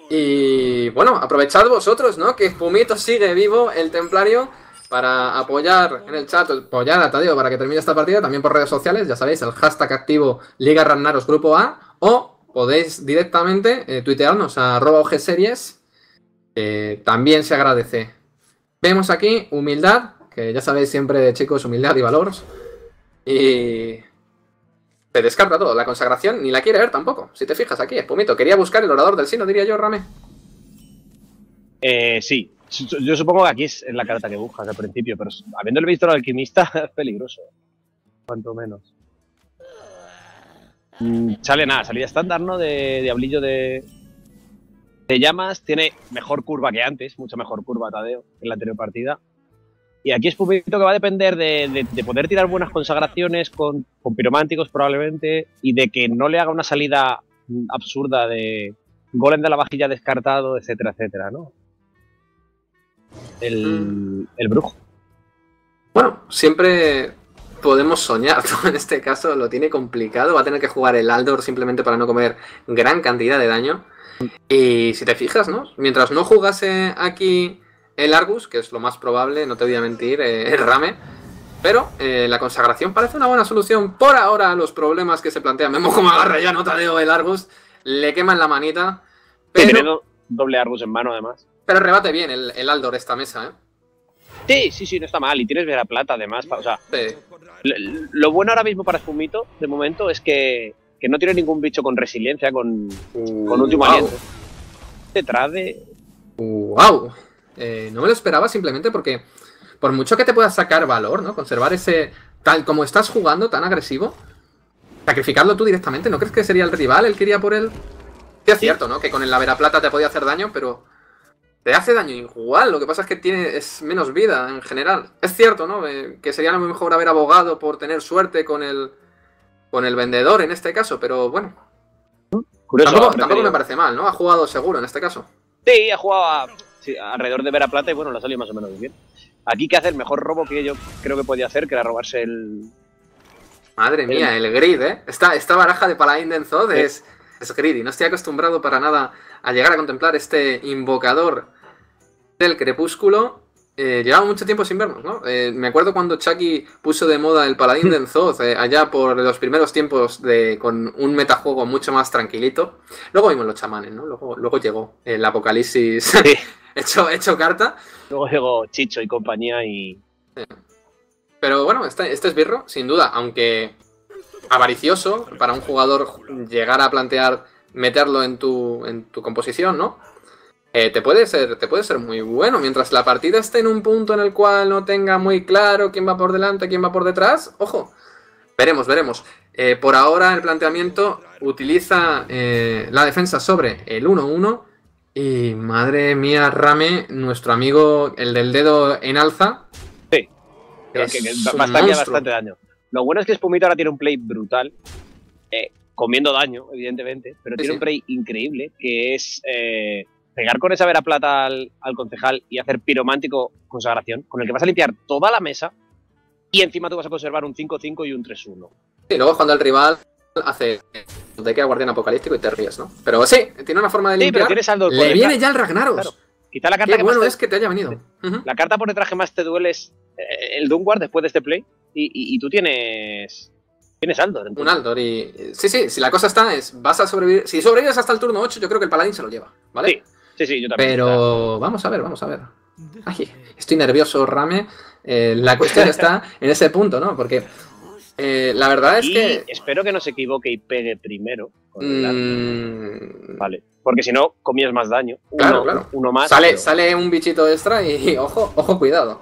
Y bueno, aprovechad vosotros, ¿no? Que Espumito sigue vivo, el templario, para apoyar en el chat, apoyar a Tadeo para que termine esta partida. También por redes sociales, ya sabéis, el hashtag activo Liga Ragnaros Grupo A. O podéis directamente tuitearnos a @OGSeries. También se agradece. Vemos aquí humildad, que ya sabéis siempre, chicos, humildad y valor. Y se descarta todo, la consagración ni la quiere ver tampoco. Si te fijas aquí, Espumito, quería buscar el orador del sino, diría yo, Rame. Sí, yo supongo que aquí es la carta que buscas al principio, pero habiéndole visto al alquimista es peligroso, cuanto menos. Sale nada, salida estándar, ¿no? De diablillo de llamas, tiene mejor curva que antes, mucha mejor curva Tadeo que en la anterior partida. Y aquí es Espumito que va a depender de poder tirar buenas consagraciones con pirománticos probablemente y de que no le haga una salida absurda de golem de la vajilla descartado, etcétera, etcétera, ¿no? El brujo. Bueno, siempre podemos soñar, ¿no? En este caso lo tiene complicado, va a tener que jugar el Aldor simplemente para no comer gran cantidad de daño. Y si te fijas, ¿no? Mientras no jugase aquí el Argus, que es lo más probable, no te voy a mentir, el Rame, pero la consagración parece una buena solución por ahora a los problemas que se plantean. Vemos como agarra ya, no Tadeo, el Argus, le queman la manita. Pero... Tiene doble Argus en mano, además. Pero rebate bien el Aldor esta mesa, ¿eh? Sí, sí, sí, no está mal. Y tienes Vera Plata, además. O sea, sí. Lo bueno ahora mismo para Espumito, de momento, es que no tiene ningún bicho con resiliencia, con último aliento. Detrás de... ¡Wow! No me lo esperaba simplemente porque, por mucho que te puedas sacar valor, ¿no? Conservar ese... Tal como estás jugando, tan agresivo, sacrificarlo tú directamente. ¿No crees que sería el rival el que iría por él? Sí, es cierto, ¿no? Que con el la Vera Plata te podía hacer daño, pero... Te hace daño igual, lo que pasa es que es menos vida en general. Es cierto, ¿no? Que sería a lo mejor haber abogado por tener suerte con el vendedor en este caso, pero bueno. Curioso, tampoco me parece mal, ¿no? Ha jugado seguro en este caso. Sí, ha jugado alrededor de Vera Plata y bueno, le ha salido más o menos bien. Aquí que hace el mejor robo que yo creo que podía hacer, que era robarse el... Madre mía, el grid, ¿eh? Esta baraja de Paladín de Enzoth es greedy. No estoy acostumbrado para nada a llegar a contemplar este invocador del crepúsculo. Llevaba mucho tiempo sin vernos, ¿no? Me acuerdo cuando Chucky puso de moda el Paladín de Enzoth, allá por los primeros tiempos con un metajuego mucho más tranquilito. Luego vimos los chamanes, ¿no? Luego llegó el apocalipsis hecho carta. Luego llegó Chicho y compañía y... Pero bueno, este es birro, sin duda, aunque... avaricioso para un jugador llegar a plantear meterlo en tu composición, ¿no? Te puede ser muy bueno. Mientras la partida esté en un punto en el cual no tenga muy claro quién va por delante, quién va por detrás, ojo, veremos. Por ahora el planteamiento utiliza la defensa sobre el 1-1 y madre mía, Rame, nuestro amigo, el del dedo en alza. Sí, que bastante daño. Lo bueno es que Espumito ahora tiene un play brutal, comiendo daño, evidentemente, pero tiene un play increíble, que es pegar con esa Vera Plata al concejal y hacer Piromántico Consagración, con el que vas a limpiar toda la mesa y encima tú vas a conservar un 5-5 y un 3-1. Y luego cuando el rival hace de que a Guardián Apocalíptico y te ríes, ¿no? Pero sí, tiene una forma de limpiar. Sí, pero le viene ya el Ragnaros. Claro. Quizá la carta es que te haya venido. La carta por detrás que más te duele es el Dunward después de este play. Y tú tienes Aldor. Entonces. Un Aldor y... Sí, si la cosa está es... Vas a sobrevivir... Si sobrevives hasta el turno 8, yo creo que el Paladín se lo lleva, ¿vale? Sí, yo también. Pero vamos a ver. Ay, estoy nervioso, Rame. La cuestión está en ese punto, ¿no? Porque la verdad es que... Espero que no se equivoque y pegue primero. Con el vale. Porque si no, comías más daño. Claro. Uno más. Sale un bichito extra y ojo, cuidado.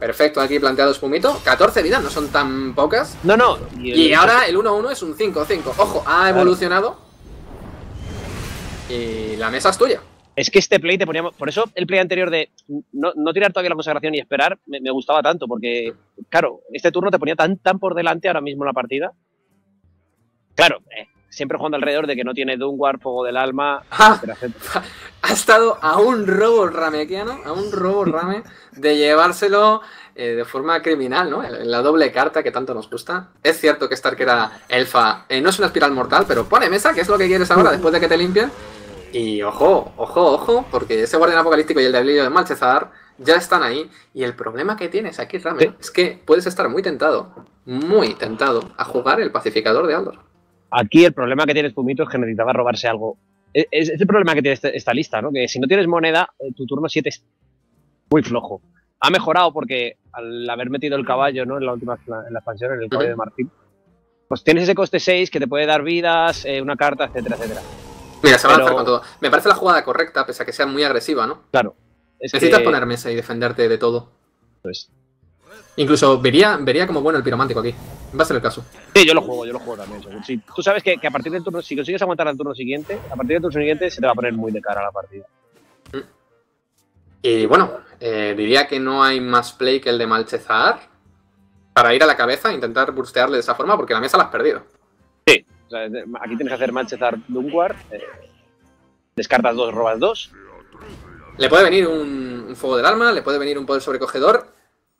Perfecto, aquí planteado Espumito. 14 vidas, no son tan pocas. No. Y ahora el 1-1 es un 5-5. Ojo, ha evolucionado. Y la mesa es tuya. Es que este play te poníamos... Por eso el play anterior de no tirar todavía la consagración y esperar me gustaba tanto. Porque, claro, este turno te ponía tan por delante ahora mismo la partida. Claro, siempre jugando alrededor de que no tiene Dunwar, Fuego del Alma, etcétera. Ha estado a un robo ramequiano, de llevárselo de forma criminal, ¿no? La doble carta que tanto nos gusta. Es cierto que esta que era elfa no es una espiral mortal, pero pone mesa, que es lo que quieres ahora después de que te limpien. Y ojo, porque ese Guardián Apocalíptico y el Diablillo de Malchezar ya están ahí. Y el problema que tienes aquí, Rame, es que puedes estar muy tentado a jugar el pacificador de Aldor. Aquí el problema que tiene Espumito es que necesitaba robarse algo. Es el problema que tiene esta lista, ¿no? Que si no tienes moneda, tu turno 7 es muy flojo. Ha mejorado porque al haber metido el caballo, ¿no? En la expansión, en el caballo de Martín, pues tienes ese coste 6 que te puede dar vidas, una carta, etcétera. Mira, se va a lanzar con todo. Me parece la jugada correcta, pese a que sea muy agresiva, ¿no? Claro. Necesitas poner mesa y defenderte de todo. Pues... Incluso vería como bueno el piromántico aquí. Va a ser el caso. Sí, yo lo juego también. Seguro. Sí, tú sabes que a partir del turno, si consigues aguantar al turno siguiente, a partir del turno siguiente se te va a poner muy de cara a la partida. Y bueno, diría que no hay más play que el de Malchezar para ir a la cabeza e intentar burstearle de esa forma porque la mesa la has perdido. Sí, o sea, aquí tienes que hacer Malchezar Dunward, descartas 2, robas 2. Le puede venir un Fuego del Alma, le puede venir un Poder Sobrecogedor.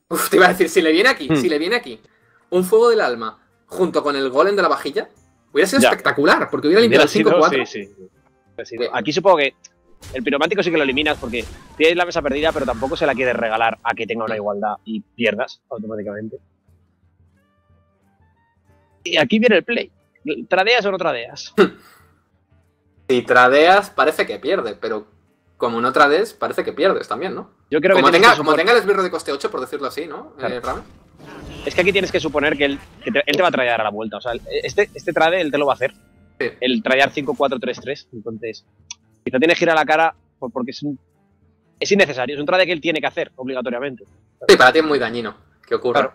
Uf, te iba a decir, si le viene aquí un Fuego del Alma junto con el golem de la vajilla, hubiera sido espectacular, porque hubiera limpiado el 5-4. Sí. Aquí supongo que el piromántico sí que lo eliminas porque tienes la mesa perdida, pero tampoco se la quieres regalar a que tenga una igualdad y pierdas automáticamente. Y aquí viene el play. ¿Tradeas o no tradeas? Si tradeas, parece que pierde, pero como en otra des, parece que pierdes también, ¿no? Yo creo como que tenga el esbirro de coste 8, por decirlo así, ¿no? Claro. Rame. Es que aquí tienes que suponer que él te va a tradear a la vuelta. O sea, este trade él te lo va a hacer. Sí. El tradear 5-4-3-3. Entonces, quizá tienes que ir a la cara porque es innecesario. Es un trade que él tiene que hacer, obligatoriamente. Sí, para ti es muy dañino que ocurra. Claro.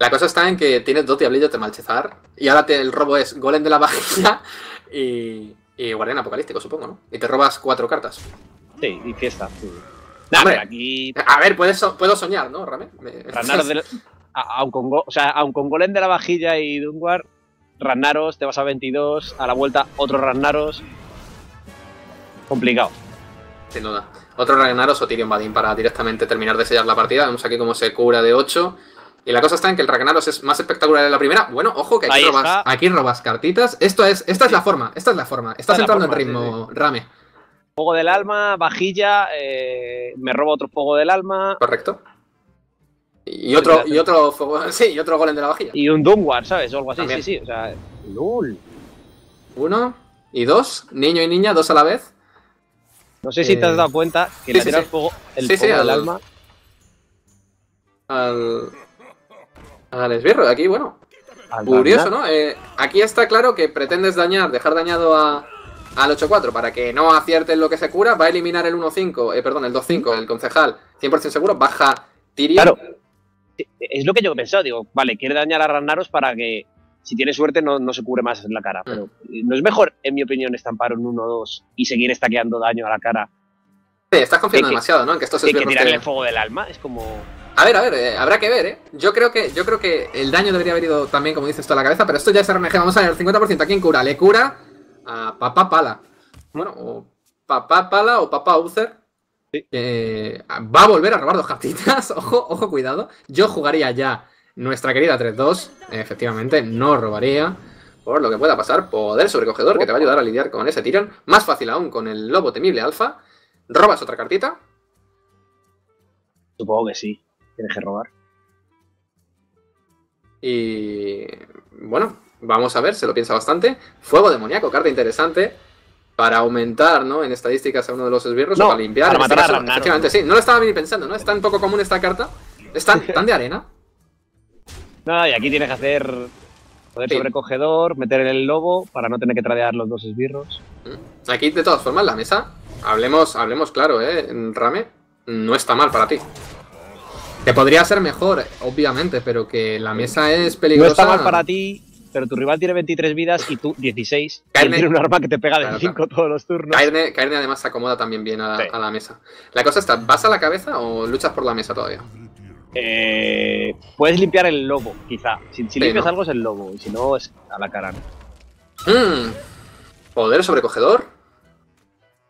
La cosa está en que tienes dos diablillos de Malchezar. Y ahora el robo es golem de la vajilla y guardián apocalíptico, supongo, ¿no? Y te robas 4 cartas. Sí, y fiesta. Sí. Nah, hombre, aquí... A ver, puedo soñar, ¿no, Rame? Ragnaros aun con golem de la vajilla y Dunwar, Ragnaros, te vas a 22, a la vuelta otro Ragnaros. Complicado. Sin duda. Otro Ragnaros o Tyrion Badin para directamente terminar de sellar la partida. Vemos aquí cómo se cura de 8. Y la cosa está en que el Ragnaros es más espectacular en la primera. Bueno, ojo que aquí robas cartitas. Esta es la forma. Estás entrando en ritmo, sí. Rame. Fuego del alma, vajilla, me robo otro fuego del alma. Correcto. Y otro fuego, sí, y otro golem de la vajilla. Y un Dunwar, ¿sabes? O algo así, también. Sí, sí. O sea, LOL. 1 y 2, niño y niña, 2 a la vez. No sé si te has dado cuenta que le tiras fuego del alma. Al esbirro, aquí, bueno. Curioso, ¿no? Aquí está claro que pretendes dejar dañado al 8-4 para que no acierten lo que se cura, va a eliminar el 1-5, perdón, el 2-5, el concejal, 100% seguro, baja Tyrion. Claro, es lo que yo he pensado, digo, vale, quiere dañar a Ragnaros para que, si tiene suerte, no se cubre más en la cara, pero ¿no es mejor, en mi opinión, estampar un 1-2 y seguir estaqueando daño a la cara? Sí, estás confiando demasiado, ¿no? En que esto se tirarle el fuego del alma, es como... A ver, habrá que ver, ¿eh? Yo creo que el daño debería haber ido también, como dices, toda la cabeza, pero esto ya es RNG, vamos a ver, el 50% a quién cura, le cura... a Papá Pala. Bueno, o Papá Pala o Papá Uther. Sí. Va a volver a robar 2 cartitas. Ojo, cuidado. Yo jugaría ya nuestra querida 3-2. Efectivamente, no robaría. Por lo que pueda pasar. Poder sobrecogedor que te va a ayudar a lidiar con ese tirón. Más fácil aún con el lobo temible alfa. ¿Robas otra cartita? Supongo que sí. Tienes que robar. Y... bueno... vamos a ver, se lo piensa bastante. Fuego demoníaco, carta interesante para aumentar, ¿no? En estadísticas a uno de los esbirros, o para limpiar. Para matar a Ragnaros, efectivamente, ¿no? Sí, no lo estaba ni pensando, ¿no? Es tan poco común esta carta. Es tan de arena. No, y aquí tienes que hacer poder sobrecogedor, meter el lobo para no tener que tradear los 2 esbirros. Aquí, de todas formas, la mesa, hablemos claro, Rame, no está mal para ti. Que podría ser mejor, obviamente, pero que la mesa es peligrosa. No está mal para ti. Pero tu rival tiene 23 vidas y tú 16. Cairne, y tiene un arma que te pega de 5 todos los turnos. Cairne además se acomoda también bien a la mesa. La cosa está, ¿vas a la cabeza o luchas por la mesa todavía? Puedes limpiar el lobo, quizá. Si limpias algo es el lobo, y si no es a la cara. Poder sobrecogedor.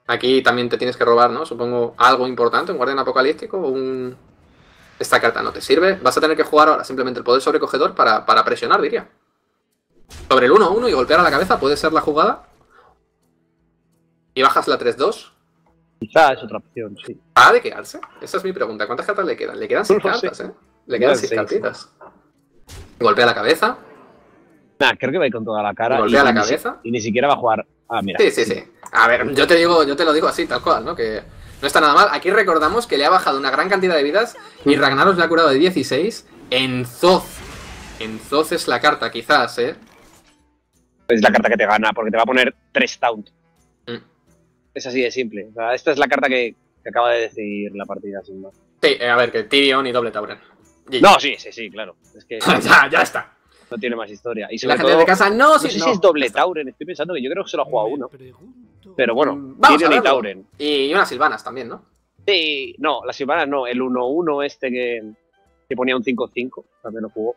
Aquí también te tienes que robar, ¿no? Supongo algo importante, un guardián apocalíptico o un... Esta carta no te sirve. Vas a tener que jugar ahora simplemente el poder sobrecogedor para presionar, diría. Sobre el 1-1 y golpear a la cabeza puede ser la jugada. Y bajas la 3-2. Quizá es otra opción, sí. ¿Ha de quedarse? Esa es mi pregunta. ¿Cuántas cartas le quedan? Le quedan 6 cartas, ¿eh? Le quedan 6 cartitas. Golpea la cabeza. Nah, creo que va a ir con toda la cara. Golpea la cabeza. Y ni siquiera va a jugar. Ah, mira. Sí. A ver, yo te lo digo así, tal cual, ¿no? Que no está nada mal. Aquí recordamos que le ha bajado una gran cantidad de vidas y Ragnaros le ha curado de 16. Enzoth. Enzoth es la carta, quizás, ¿eh? Es la carta que te gana, porque te va a poner 3 taunt. Es así de simple. O sea, esta es la carta que acaba de decidir la partida, sin más. Sí, a ver, que Tyrion y doble Tauren. No, sí, claro. Es que ya está. No tiene más historia. Y sobre la gente todo, de casa, no sé si es doble Tauren. Estoy pensando que yo creo que se lo ha jugado uno. Pero bueno, Tyrion y Tauren. Y unas Silvanas también, ¿no? Sí, no, las Silvanas no. El 1-1 este que ponía un 5-5 también lo jugó.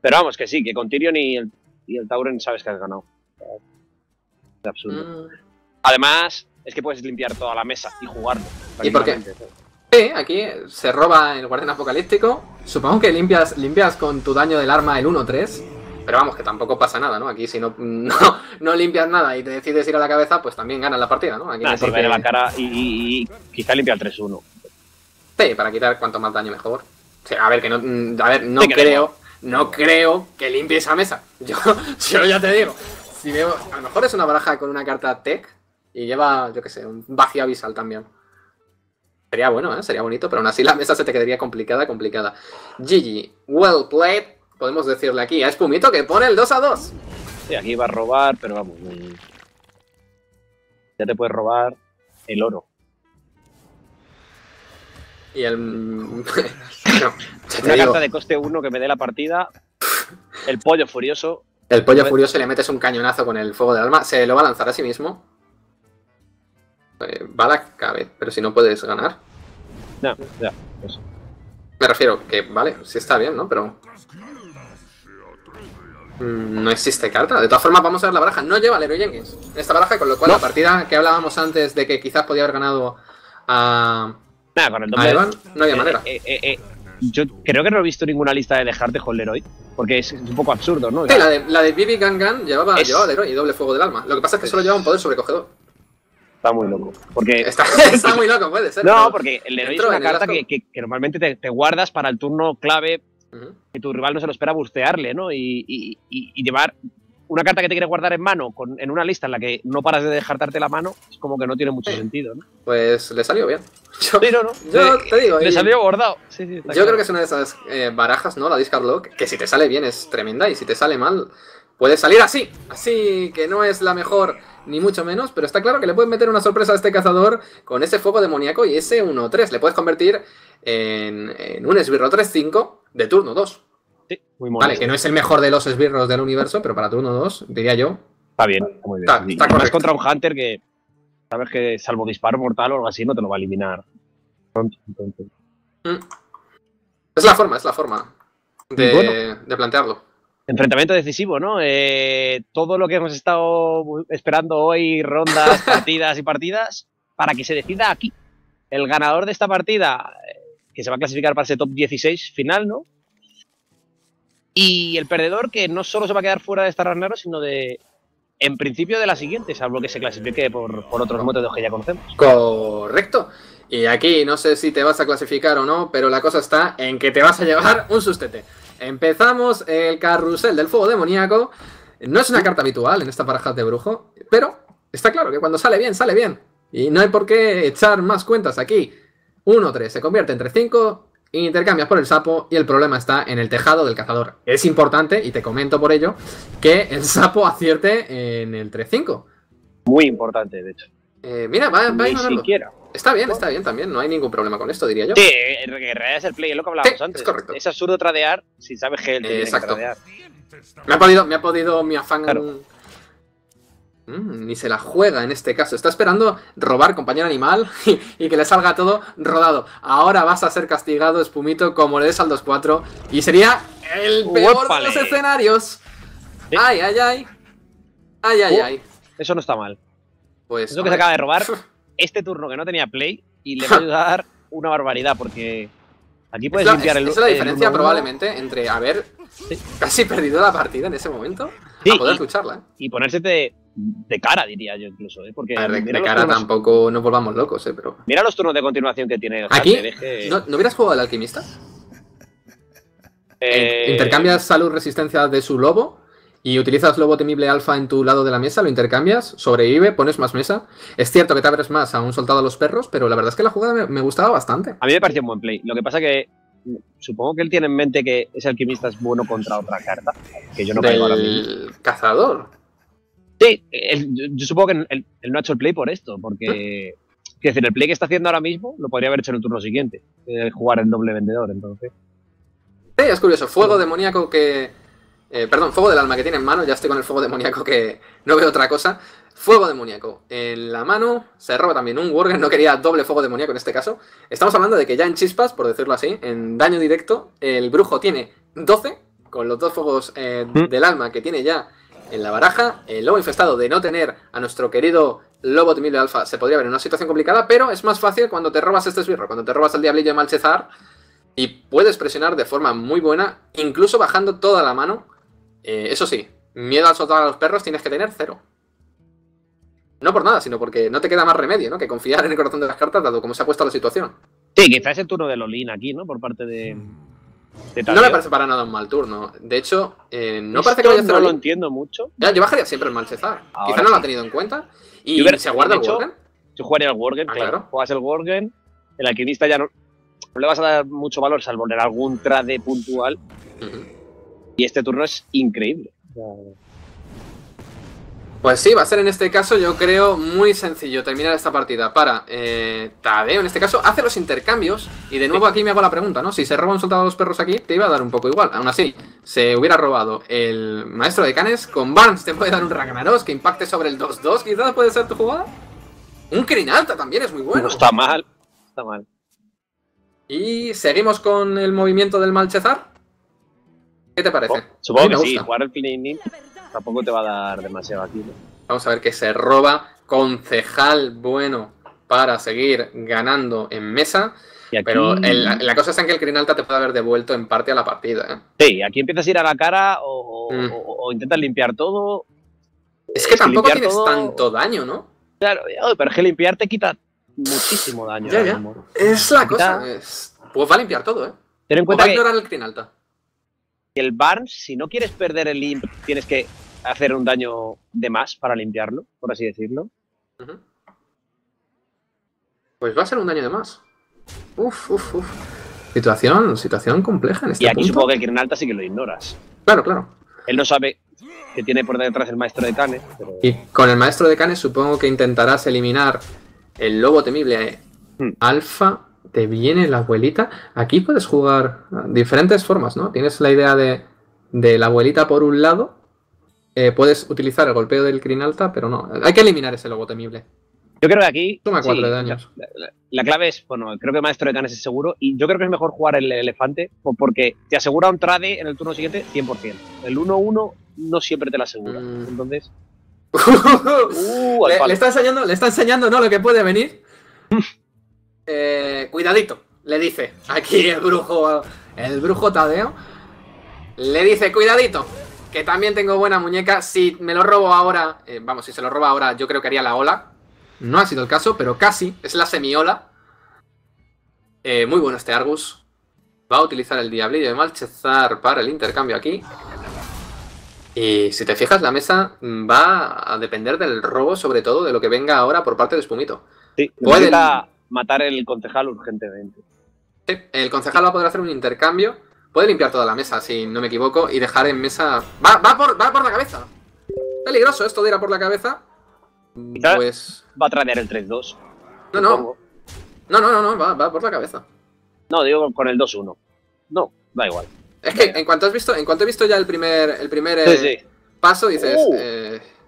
Pero vamos, que sí, que con Tyrion y el Tauren sabes que has ganado. Es absurdo. Además, es que puedes limpiar toda la mesa y jugarlo. ¿Y por qué? Sí, aquí se roba el guardián apocalíptico. Supongo que limpias con tu daño del arma el 1-3. Pero vamos, que tampoco pasa nada, ¿no? Aquí si no limpias nada y te decides ir a la cabeza, pues también ganas la partida, ¿no? Aquí sí, va a la cara y quizá limpia el 3-1. Sí, para quitar cuanto más daño mejor. O sea, a ver, no creo que limpie esa mesa. Yo ya te digo, si veo, a lo mejor es una baraja con una carta tech Y lleva, yo qué sé, un vacío abisal también. Sería bueno, ¿eh? Sería bonito, pero aún así la mesa se te quedaría complicada, complicada. GG, well played, podemos decirle aquí a Espumito que pone el 2-2. Sí, aquí va a robar, pero vamos, ya te puedes robar el oro. Y el... no, una carta de coste 1 que me dé la partida, el pollo furioso. El pollo furioso, le metes un cañonazo con el fuego del alma, se lo va a lanzar a sí mismo. Bala cabe, pero si no puedes ganar. No, ya, eso. Me refiero que, vale, sí está bien, ¿no? Pero... no existe carta. De todas formas, vamos a ver la baraja. No lleva Leroy Jenkins esta baraja, con lo cual no. La partida que hablábamos antes de que quizás podía haber ganado a... nada, con el doble. A Evan, no había manera. Yo creo que no he visto ninguna lista de dejarte con Leroy, porque es un poco absurdo, ¿no? Sí, la de BB Gangan llevaba Leroy y doble fuego del alma. Lo que pasa es que solo lleva un poder sobrecogedor. Está muy loco. Porque... Está muy loco, puede ser. No, porque el Leroy es una carta que normalmente te guardas para el turno clave que tu rival no se lo espera bustearle, ¿no? Y llevar una carta que te quieres guardar en mano en una lista en la que no paras de dejarte la mano, es como que no tiene mucho sentido, ¿no? Pues le salió bien. Yo, sí, no, no. Yo te digo. Le salió bordado. Sí, sí, yo creo que es una de esas barajas, ¿no? La discard lock, que si te sale bien es tremenda y si te sale mal puede salir así. Así que no es la mejor ni mucho menos, pero está claro que le puedes meter una sorpresa a este cazador con ese fuego demoníaco y ese 1-3. Le puedes convertir en un esbirro 3-5 de turno 2. Sí, muy molesto. Vale, que no es el mejor de los esbirros del universo, pero para turno 2, diría yo. Está bien, muy bien. Está correcto. Contra un Hunter que sabes que, salvo disparo mortal o algo así, no te lo va a eliminar. Pronto. Es la forma de plantearlo. Enfrentamiento decisivo, ¿no? Todo lo que hemos estado esperando hoy, rondas, partidas y partidas, para que se decida aquí. El ganador de esta partida, que se va a clasificar para ese top 16 final, ¿no? Y el perdedor que no solo se va a quedar fuera de esta Ragnaros, sino de, en principio, de la siguiente, salvo que se clasifique por otros métodos que ya conocemos. Correcto. Y aquí no sé si te vas a clasificar o no, pero la cosa está en que te vas a llevar un sustete. Empezamos el carrusel del fuego demoníaco. No es una carta habitual en esta baraja de brujo, pero está claro que cuando sale bien, sale bien. Y no hay por qué echar más cuentas aquí. 1-3 se convierte en 3-5... intercambias por el sapo y el problema está en el tejado del cazador. Es importante, y te comento por ello, que el sapo acierte en el 3-5. Muy importante, de hecho. Mira, va ni siquiera. Está bien también, no hay ningún problema con esto, diría yo. Sí, en realidad es el play, es lo que hablábamos antes. Es correcto. Es absurdo tradear si sabes que él tiene que tradear. Me ha podido mi afán... Claro. Ni se la juega en este caso. Está esperando robar compañero animal y que le salga todo rodado. Ahora vas a ser castigado, Espumito, como le des al 2-4. Y sería el peor de los escenarios. ¿Sí? Ay, ay, ay. Ay, ay, ay. Eso no está mal. Pues eso que se acaba de robar, este turno que no tenía play, y le va a ayudar una barbaridad, porque aquí puedes limpiar el... Esa es la diferencia probablemente entre haber casi perdido la partida en ese momento a poder lucharla. Y ponérsete... de cara, diría yo, incluso, ¿eh? Porque a ver, de cara turnos... tampoco nos volvamos locos, pero... Mira los turnos de continuación que tiene... Aquí, ¿no hubieras jugado al alquimista? Intercambias salud resistencia de su lobo y utilizas lobo temible alfa en tu lado de la mesa, lo intercambias, sobrevive, pones más mesa. Es cierto que te abres más a un soldado a los perros, pero la verdad es que la jugada me gustaba bastante. A mí me pareció un buen play, lo que pasa que... Supongo que él tiene en mente que ese alquimista es bueno contra otra carta, que yo no caigo ahora mismo. Cazador... Sí, yo supongo que él no ha hecho el play por esto, porque es decir, el play que está haciendo ahora mismo lo podría haber hecho en el turno siguiente, jugar el doble vendedor, entonces. Sí, es curioso, fuego demoníaco que... perdón, fuego del alma que tiene en mano, ya estoy con el fuego demoníaco que no veo otra cosa. Fuego demoníaco en la mano, se roba también un warrior, no quería doble fuego demoníaco en este caso. Estamos hablando de que ya en chispas, por decirlo así, en daño directo, el brujo tiene 12, con los dos fuegos del alma que tiene ya... en la baraja, el lobo infestado de no tener a nuestro querido lobo temible alfa se podría ver en una situación complicada, pero es más fácil cuando te robas este esbirro, cuando te robas el diablillo de Malchezar y puedes presionar de forma muy buena, incluso bajando toda la mano. Eso sí, miedo al soltar a los perros tienes que tener 0. No por nada, sino porque no te queda más remedio, ¿no? Que confiar en el corazón de las cartas, dado como se ha puesto la situación. Sí, quizás es el turno de Lolin aquí, ¿no? Por parte de... No me parece para nada un mal turno. De hecho, no parece que vaya a hacer. No lo entiendo mucho. Ya, yo bajaría siempre el Malchezar. Ahora quizá no lo ha tenido en cuenta. Y se guarda el Worgen. Yo jugaría el Worgen, claro. Juegas el Worgen. El alquimista ya no le vas a dar mucho valor, salvo en algún trade puntual. Y este turno es increíble. Pues sí, va a ser en este caso, yo creo, muy sencillo terminar esta partida para Tadeo. En este caso, hace los intercambios. Y de nuevo aquí me hago la pregunta, ¿no? Si se roba un soldado a los perros aquí, te iba a dar un poco igual. Aún así, se hubiera robado el maestro de canes. Con Barnes te puede dar un Ragnaros que impacte sobre el 2-2. Quizás puede ser tu jugada. Un Crinalta también es muy bueno. No está mal, está mal. Y seguimos con el movimiento del Malchezar. ¿Qué te parece? Supongo que sí, jugar el Pininin tampoco te va a dar demasiado aquí, ¿no? Vamos a ver que se roba Concejal, bueno, para seguir ganando en mesa. Aquí... Pero la cosa es en que el Crinalta te puede haber devuelto en parte a la partida, ¿eh? Sí, aquí empiezas a ir a la cara o intentas limpiar todo. Es que tampoco tienes tanto daño, ¿no? Claro, pero es que limpiar te quita muchísimo daño. Ya. Es la cosa. Pues va a limpiar todo, ¿eh? Ten en cuenta o va a ignorar el Crinalta. El Barnes, si no quieres perder el imp, tienes que hacer un daño de más para limpiarlo, por así decirlo. Pues va a ser un daño de más. Uf. Situación compleja en este punto. Y aquí supongo que el Crinalta sí que lo ignoras. Claro. Él no sabe que tiene por detrás el maestro de canes. Pero... Y con el maestro de canes supongo que intentarás eliminar el lobo temible alfa. Te viene la abuelita. Aquí puedes jugar diferentes formas, ¿no? Tienes la idea de la abuelita por un lado. Puedes utilizar el golpeo del Crinalta, pero no. Hay que eliminar ese lobo temible. Yo creo que aquí... Toma 4 de daños. La clave es... Bueno, creo que el maestro de canes es seguro. Y yo creo que es mejor jugar el elefante porque te asegura un trade en el turno siguiente 100%. El 1-1 no siempre te lo asegura. Entonces... le está enseñando, ¿no? Lo que puede venir. Cuidadito, le dice aquí el brujo Tadeo. Le dice, cuidadito, que también tengo buena muñeca. Si me lo robo ahora, si se lo roba ahora, yo creo que haría la ola. No ha sido el caso, pero casi, es la semiola. Muy bueno este Argus. Va a utilizar el Diablillo de Malchezar para el intercambio aquí. Y si te fijas, la mesa va a depender del robo, sobre todo de lo que venga ahora por parte de Espumito. Sí, puede matar el concejal urgentemente. Sí, el concejal va a poder hacer un intercambio. Puede limpiar toda la mesa, si no me equivoco, y dejar en mesa... ¡Va por la cabeza! Peligroso esto de ir a por la cabeza. Pues... Va a traer el 3-2. No, va por la cabeza. No, digo con el 2-1. No, da igual. Es que en cuanto he visto ya el primer paso, dices...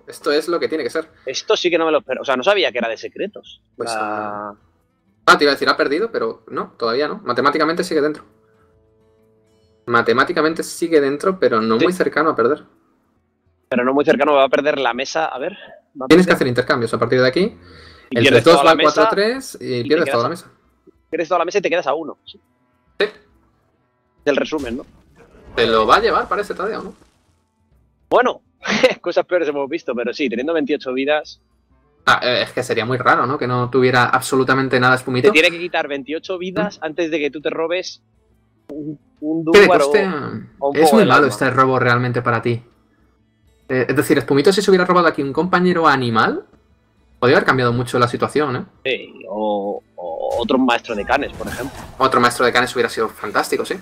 esto es lo que tiene que ser. Esto sí que no me lo espero. O sea, no sabía que era de secretos. Pues... te iba a decir, ha perdido, pero no, todavía no. Matemáticamente sigue dentro. Matemáticamente sigue dentro, pero no muy cercano a perder. Pero no muy cercano, va a perder la mesa, a ver. Tienes que hacer intercambios a partir de aquí. Y el 3-2 va a 4-3 y pierdes toda la mesa. Pierdes toda la mesa y te quedas a 1. Sí. Del resumen, ¿no? Te lo va a llevar, parece, Tadeo, ¿no? Bueno, cosas peores hemos visto, pero sí, teniendo 28 vidas... es que sería muy raro, ¿no? Que no tuviera absolutamente nada Espumito. Te tiene que quitar 28 vidas antes de que tú te robes un Dúbar o un... Es muy malo este robo realmente para ti. Es decir, Espumito, si se hubiera robado aquí un compañero animal, podría haber cambiado mucho la situación, ¿eh? Sí, o otro maestro de canes, por ejemplo. Otro maestro de canes hubiera sido fantástico, sí.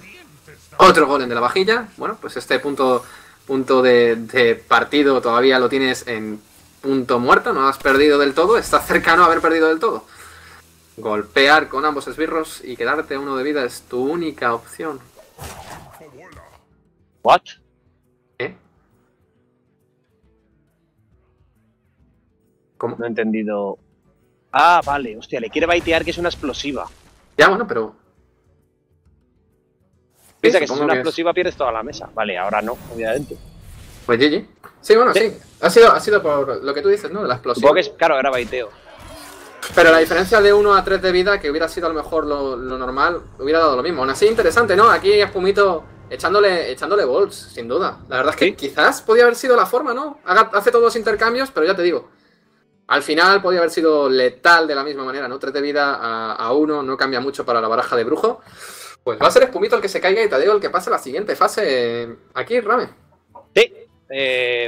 Otro golem de la vajilla. Bueno, pues este punto de partido todavía lo tienes en... punto muerto, no has perdido del todo, está cercano a haber perdido del todo. Golpear con ambos esbirros y quedarte uno de vida es tu única opción. ¿What? ¿Eh? ¿Cómo? No he entendido. Ah, vale, hostia, le quiere baitear que es una explosiva. Ya, bueno, pero... Piensa que si es una explosiva pierdes toda la mesa. Vale, ahora no, obviamente. Pues GG. Sí, bueno, sí. Ha sido por lo que tú dices, ¿no? De la explosión. Supongo que es, claro, era baiteo. Pero la diferencia de 1 a 3 de vida, que hubiera sido a lo mejor lo normal, hubiera dado lo mismo. Aún así, interesante, ¿no? Aquí Espumito echándole bolts, sin duda. La verdad es que quizás podía haber sido la forma, ¿no? Hace todos los intercambios, pero ya te digo. Al final podía haber sido letal de la misma manera, ¿no? 3 de vida a 1 no cambia mucho para la baraja de brujo. Pues va a ser Espumito el que se caiga y Tadeo el que pase a la siguiente fase aquí, Rame. Sí.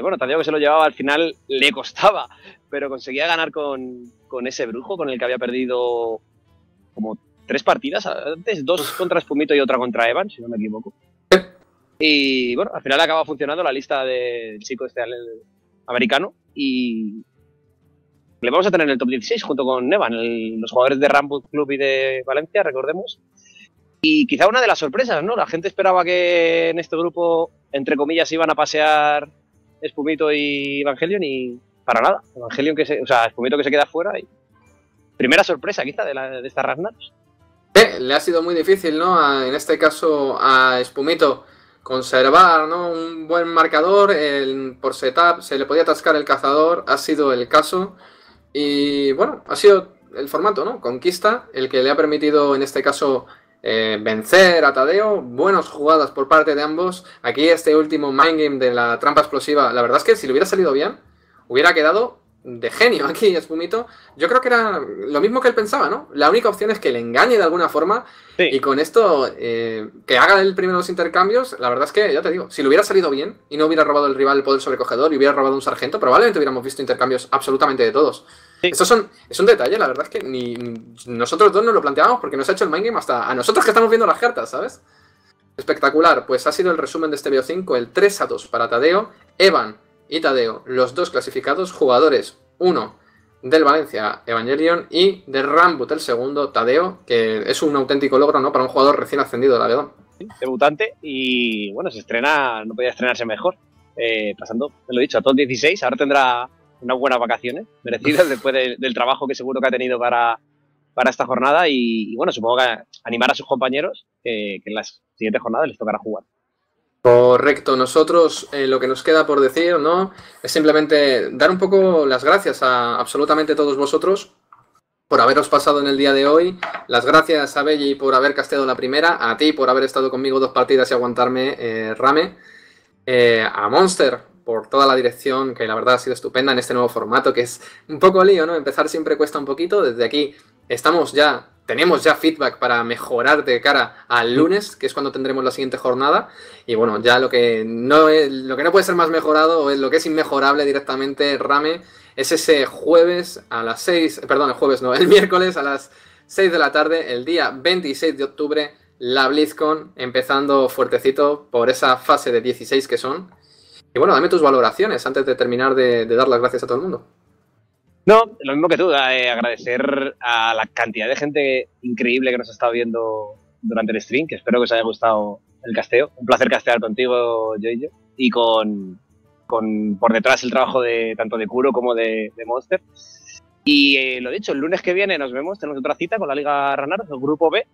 Bueno, Tadeo que se lo llevaba al final le costaba, pero conseguía ganar con ese brujo con el que había perdido como 3 partidas antes, 2 contra Espumito y otra contra Evan, si no me equivoco. Y bueno, al final acaba funcionando la lista del chico este americano y le vamos a tener en el top 16 junto con Evan, los jugadores de Rambut Club y de Valencia, recordemos. Y quizá una de las sorpresas, ¿no? La gente esperaba que en este grupo, entre comillas, iban a pasear Espumito y Evangelion y para nada. Evangelion que se, o sea, Espumito que se queda fuera y primera sorpresa quizá de estas Ragnaros. Le ha sido muy difícil, ¿no? En este caso a Espumito conservar, ¿no? Un buen marcador, por setup se le podía atascar el cazador, ha sido el caso y bueno, ha sido el formato, ¿no? Conquista, el que le ha permitido en este caso... vencer a Tadeo, buenas jugadas por parte de ambos. Aquí este último mindgame de la trampa explosiva, la verdad es que si le hubiera salido bien, hubiera quedado de genio aquí Espumito. Yo creo que era lo mismo que él pensaba, ¿no? La única opción es que le engañe de alguna forma, sí. Y con esto, que haga el primero los intercambios, la verdad es que, ya te digo, si le hubiera salido bien y no hubiera robado el rival el poder sobrecogedor y hubiera robado un sargento, probablemente hubiéramos visto intercambios absolutamente de todos. Sí. Esto es un detalle, la verdad es que ni nosotros dos nos lo planteábamos porque nos ha hecho el mindgame hasta a nosotros que estamos viendo las cartas, ¿sabes? Espectacular, pues ha sido el resumen de este BO5, el 3-2 para Tadeo, Evan y Tadeo, los dos clasificados, jugadores, uno del Valencia Evangelion y de Rambut el segundo, Tadeo, que es un auténtico logro, ¿no? Para un jugador recién ascendido, la verdad. Sí, debutante y bueno, se estrena, no podía estrenarse mejor, pasando, te lo he dicho, a top 16, ahora tendrá... unas buenas vacaciones merecidas después del trabajo que seguro que ha tenido para esta jornada y bueno, supongo que animar a sus compañeros que en las siguientes jornadas les tocará jugar. Correcto, nosotros lo que nos queda por decir, ¿no? Es simplemente dar un poco las gracias a absolutamente todos vosotros por haberos pasado en el día de hoy, las gracias a Belli por haber casteado la primera, a ti por haber estado conmigo 2 partidas y aguantarme, Rame, a Monster por toda la dirección, que la verdad ha sido estupenda en este nuevo formato, que es un poco lío, ¿no? Empezar siempre cuesta un poquito, desde aquí estamos ya, tenemos ya feedback para mejorar de cara al lunes, que es cuando tendremos la siguiente jornada, y bueno, ya lo que no puede ser más mejorado, o es lo que es inmejorable directamente, Rame, es ese jueves a las 6, perdón, el jueves no, el miércoles a las 6 de la tarde, el día 26 de octubre, la BlizzCon, empezando fuertecito por esa fase de 16 que son. Y bueno, dame tus valoraciones antes de terminar de dar las gracias a todo el mundo. No, lo mismo que tú, agradecer a la cantidad de gente increíble que nos ha estado viendo durante el stream, que espero que os haya gustado el casteo. Un placer castear contigo, Yoyo, y con por detrás el trabajo de tanto de Kuro como de Monster. Y lo dicho, el lunes que viene nos vemos, tenemos otra cita con la Liga Ragnaros, el grupo B,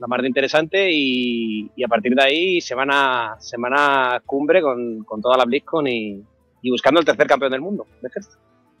la más de interesante, y a partir de ahí semana cumbre con toda la BlizzCon y buscando el tercer campeón del mundo.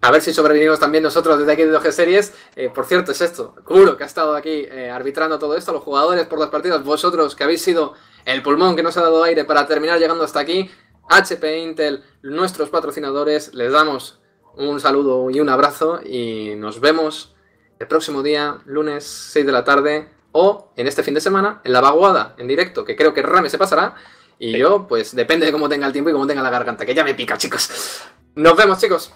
A ver si sobrevivimos también nosotros desde aquí de 2G Series. Por cierto, es esto, Kuro que ha estado aquí arbitrando todo esto, los jugadores por las partidas, vosotros que habéis sido el pulmón que nos ha dado aire para terminar llegando hasta aquí, HP Intel, nuestros patrocinadores, les damos un saludo y un abrazo y nos vemos el próximo día, lunes 6 de la tarde, o en este fin de semana, en la vaguada, en directo, que creo que Rame se pasará, y yo, pues, depende de cómo tenga el tiempo y cómo tenga la garganta, que ya me pica, chicos. Nos vemos, chicos.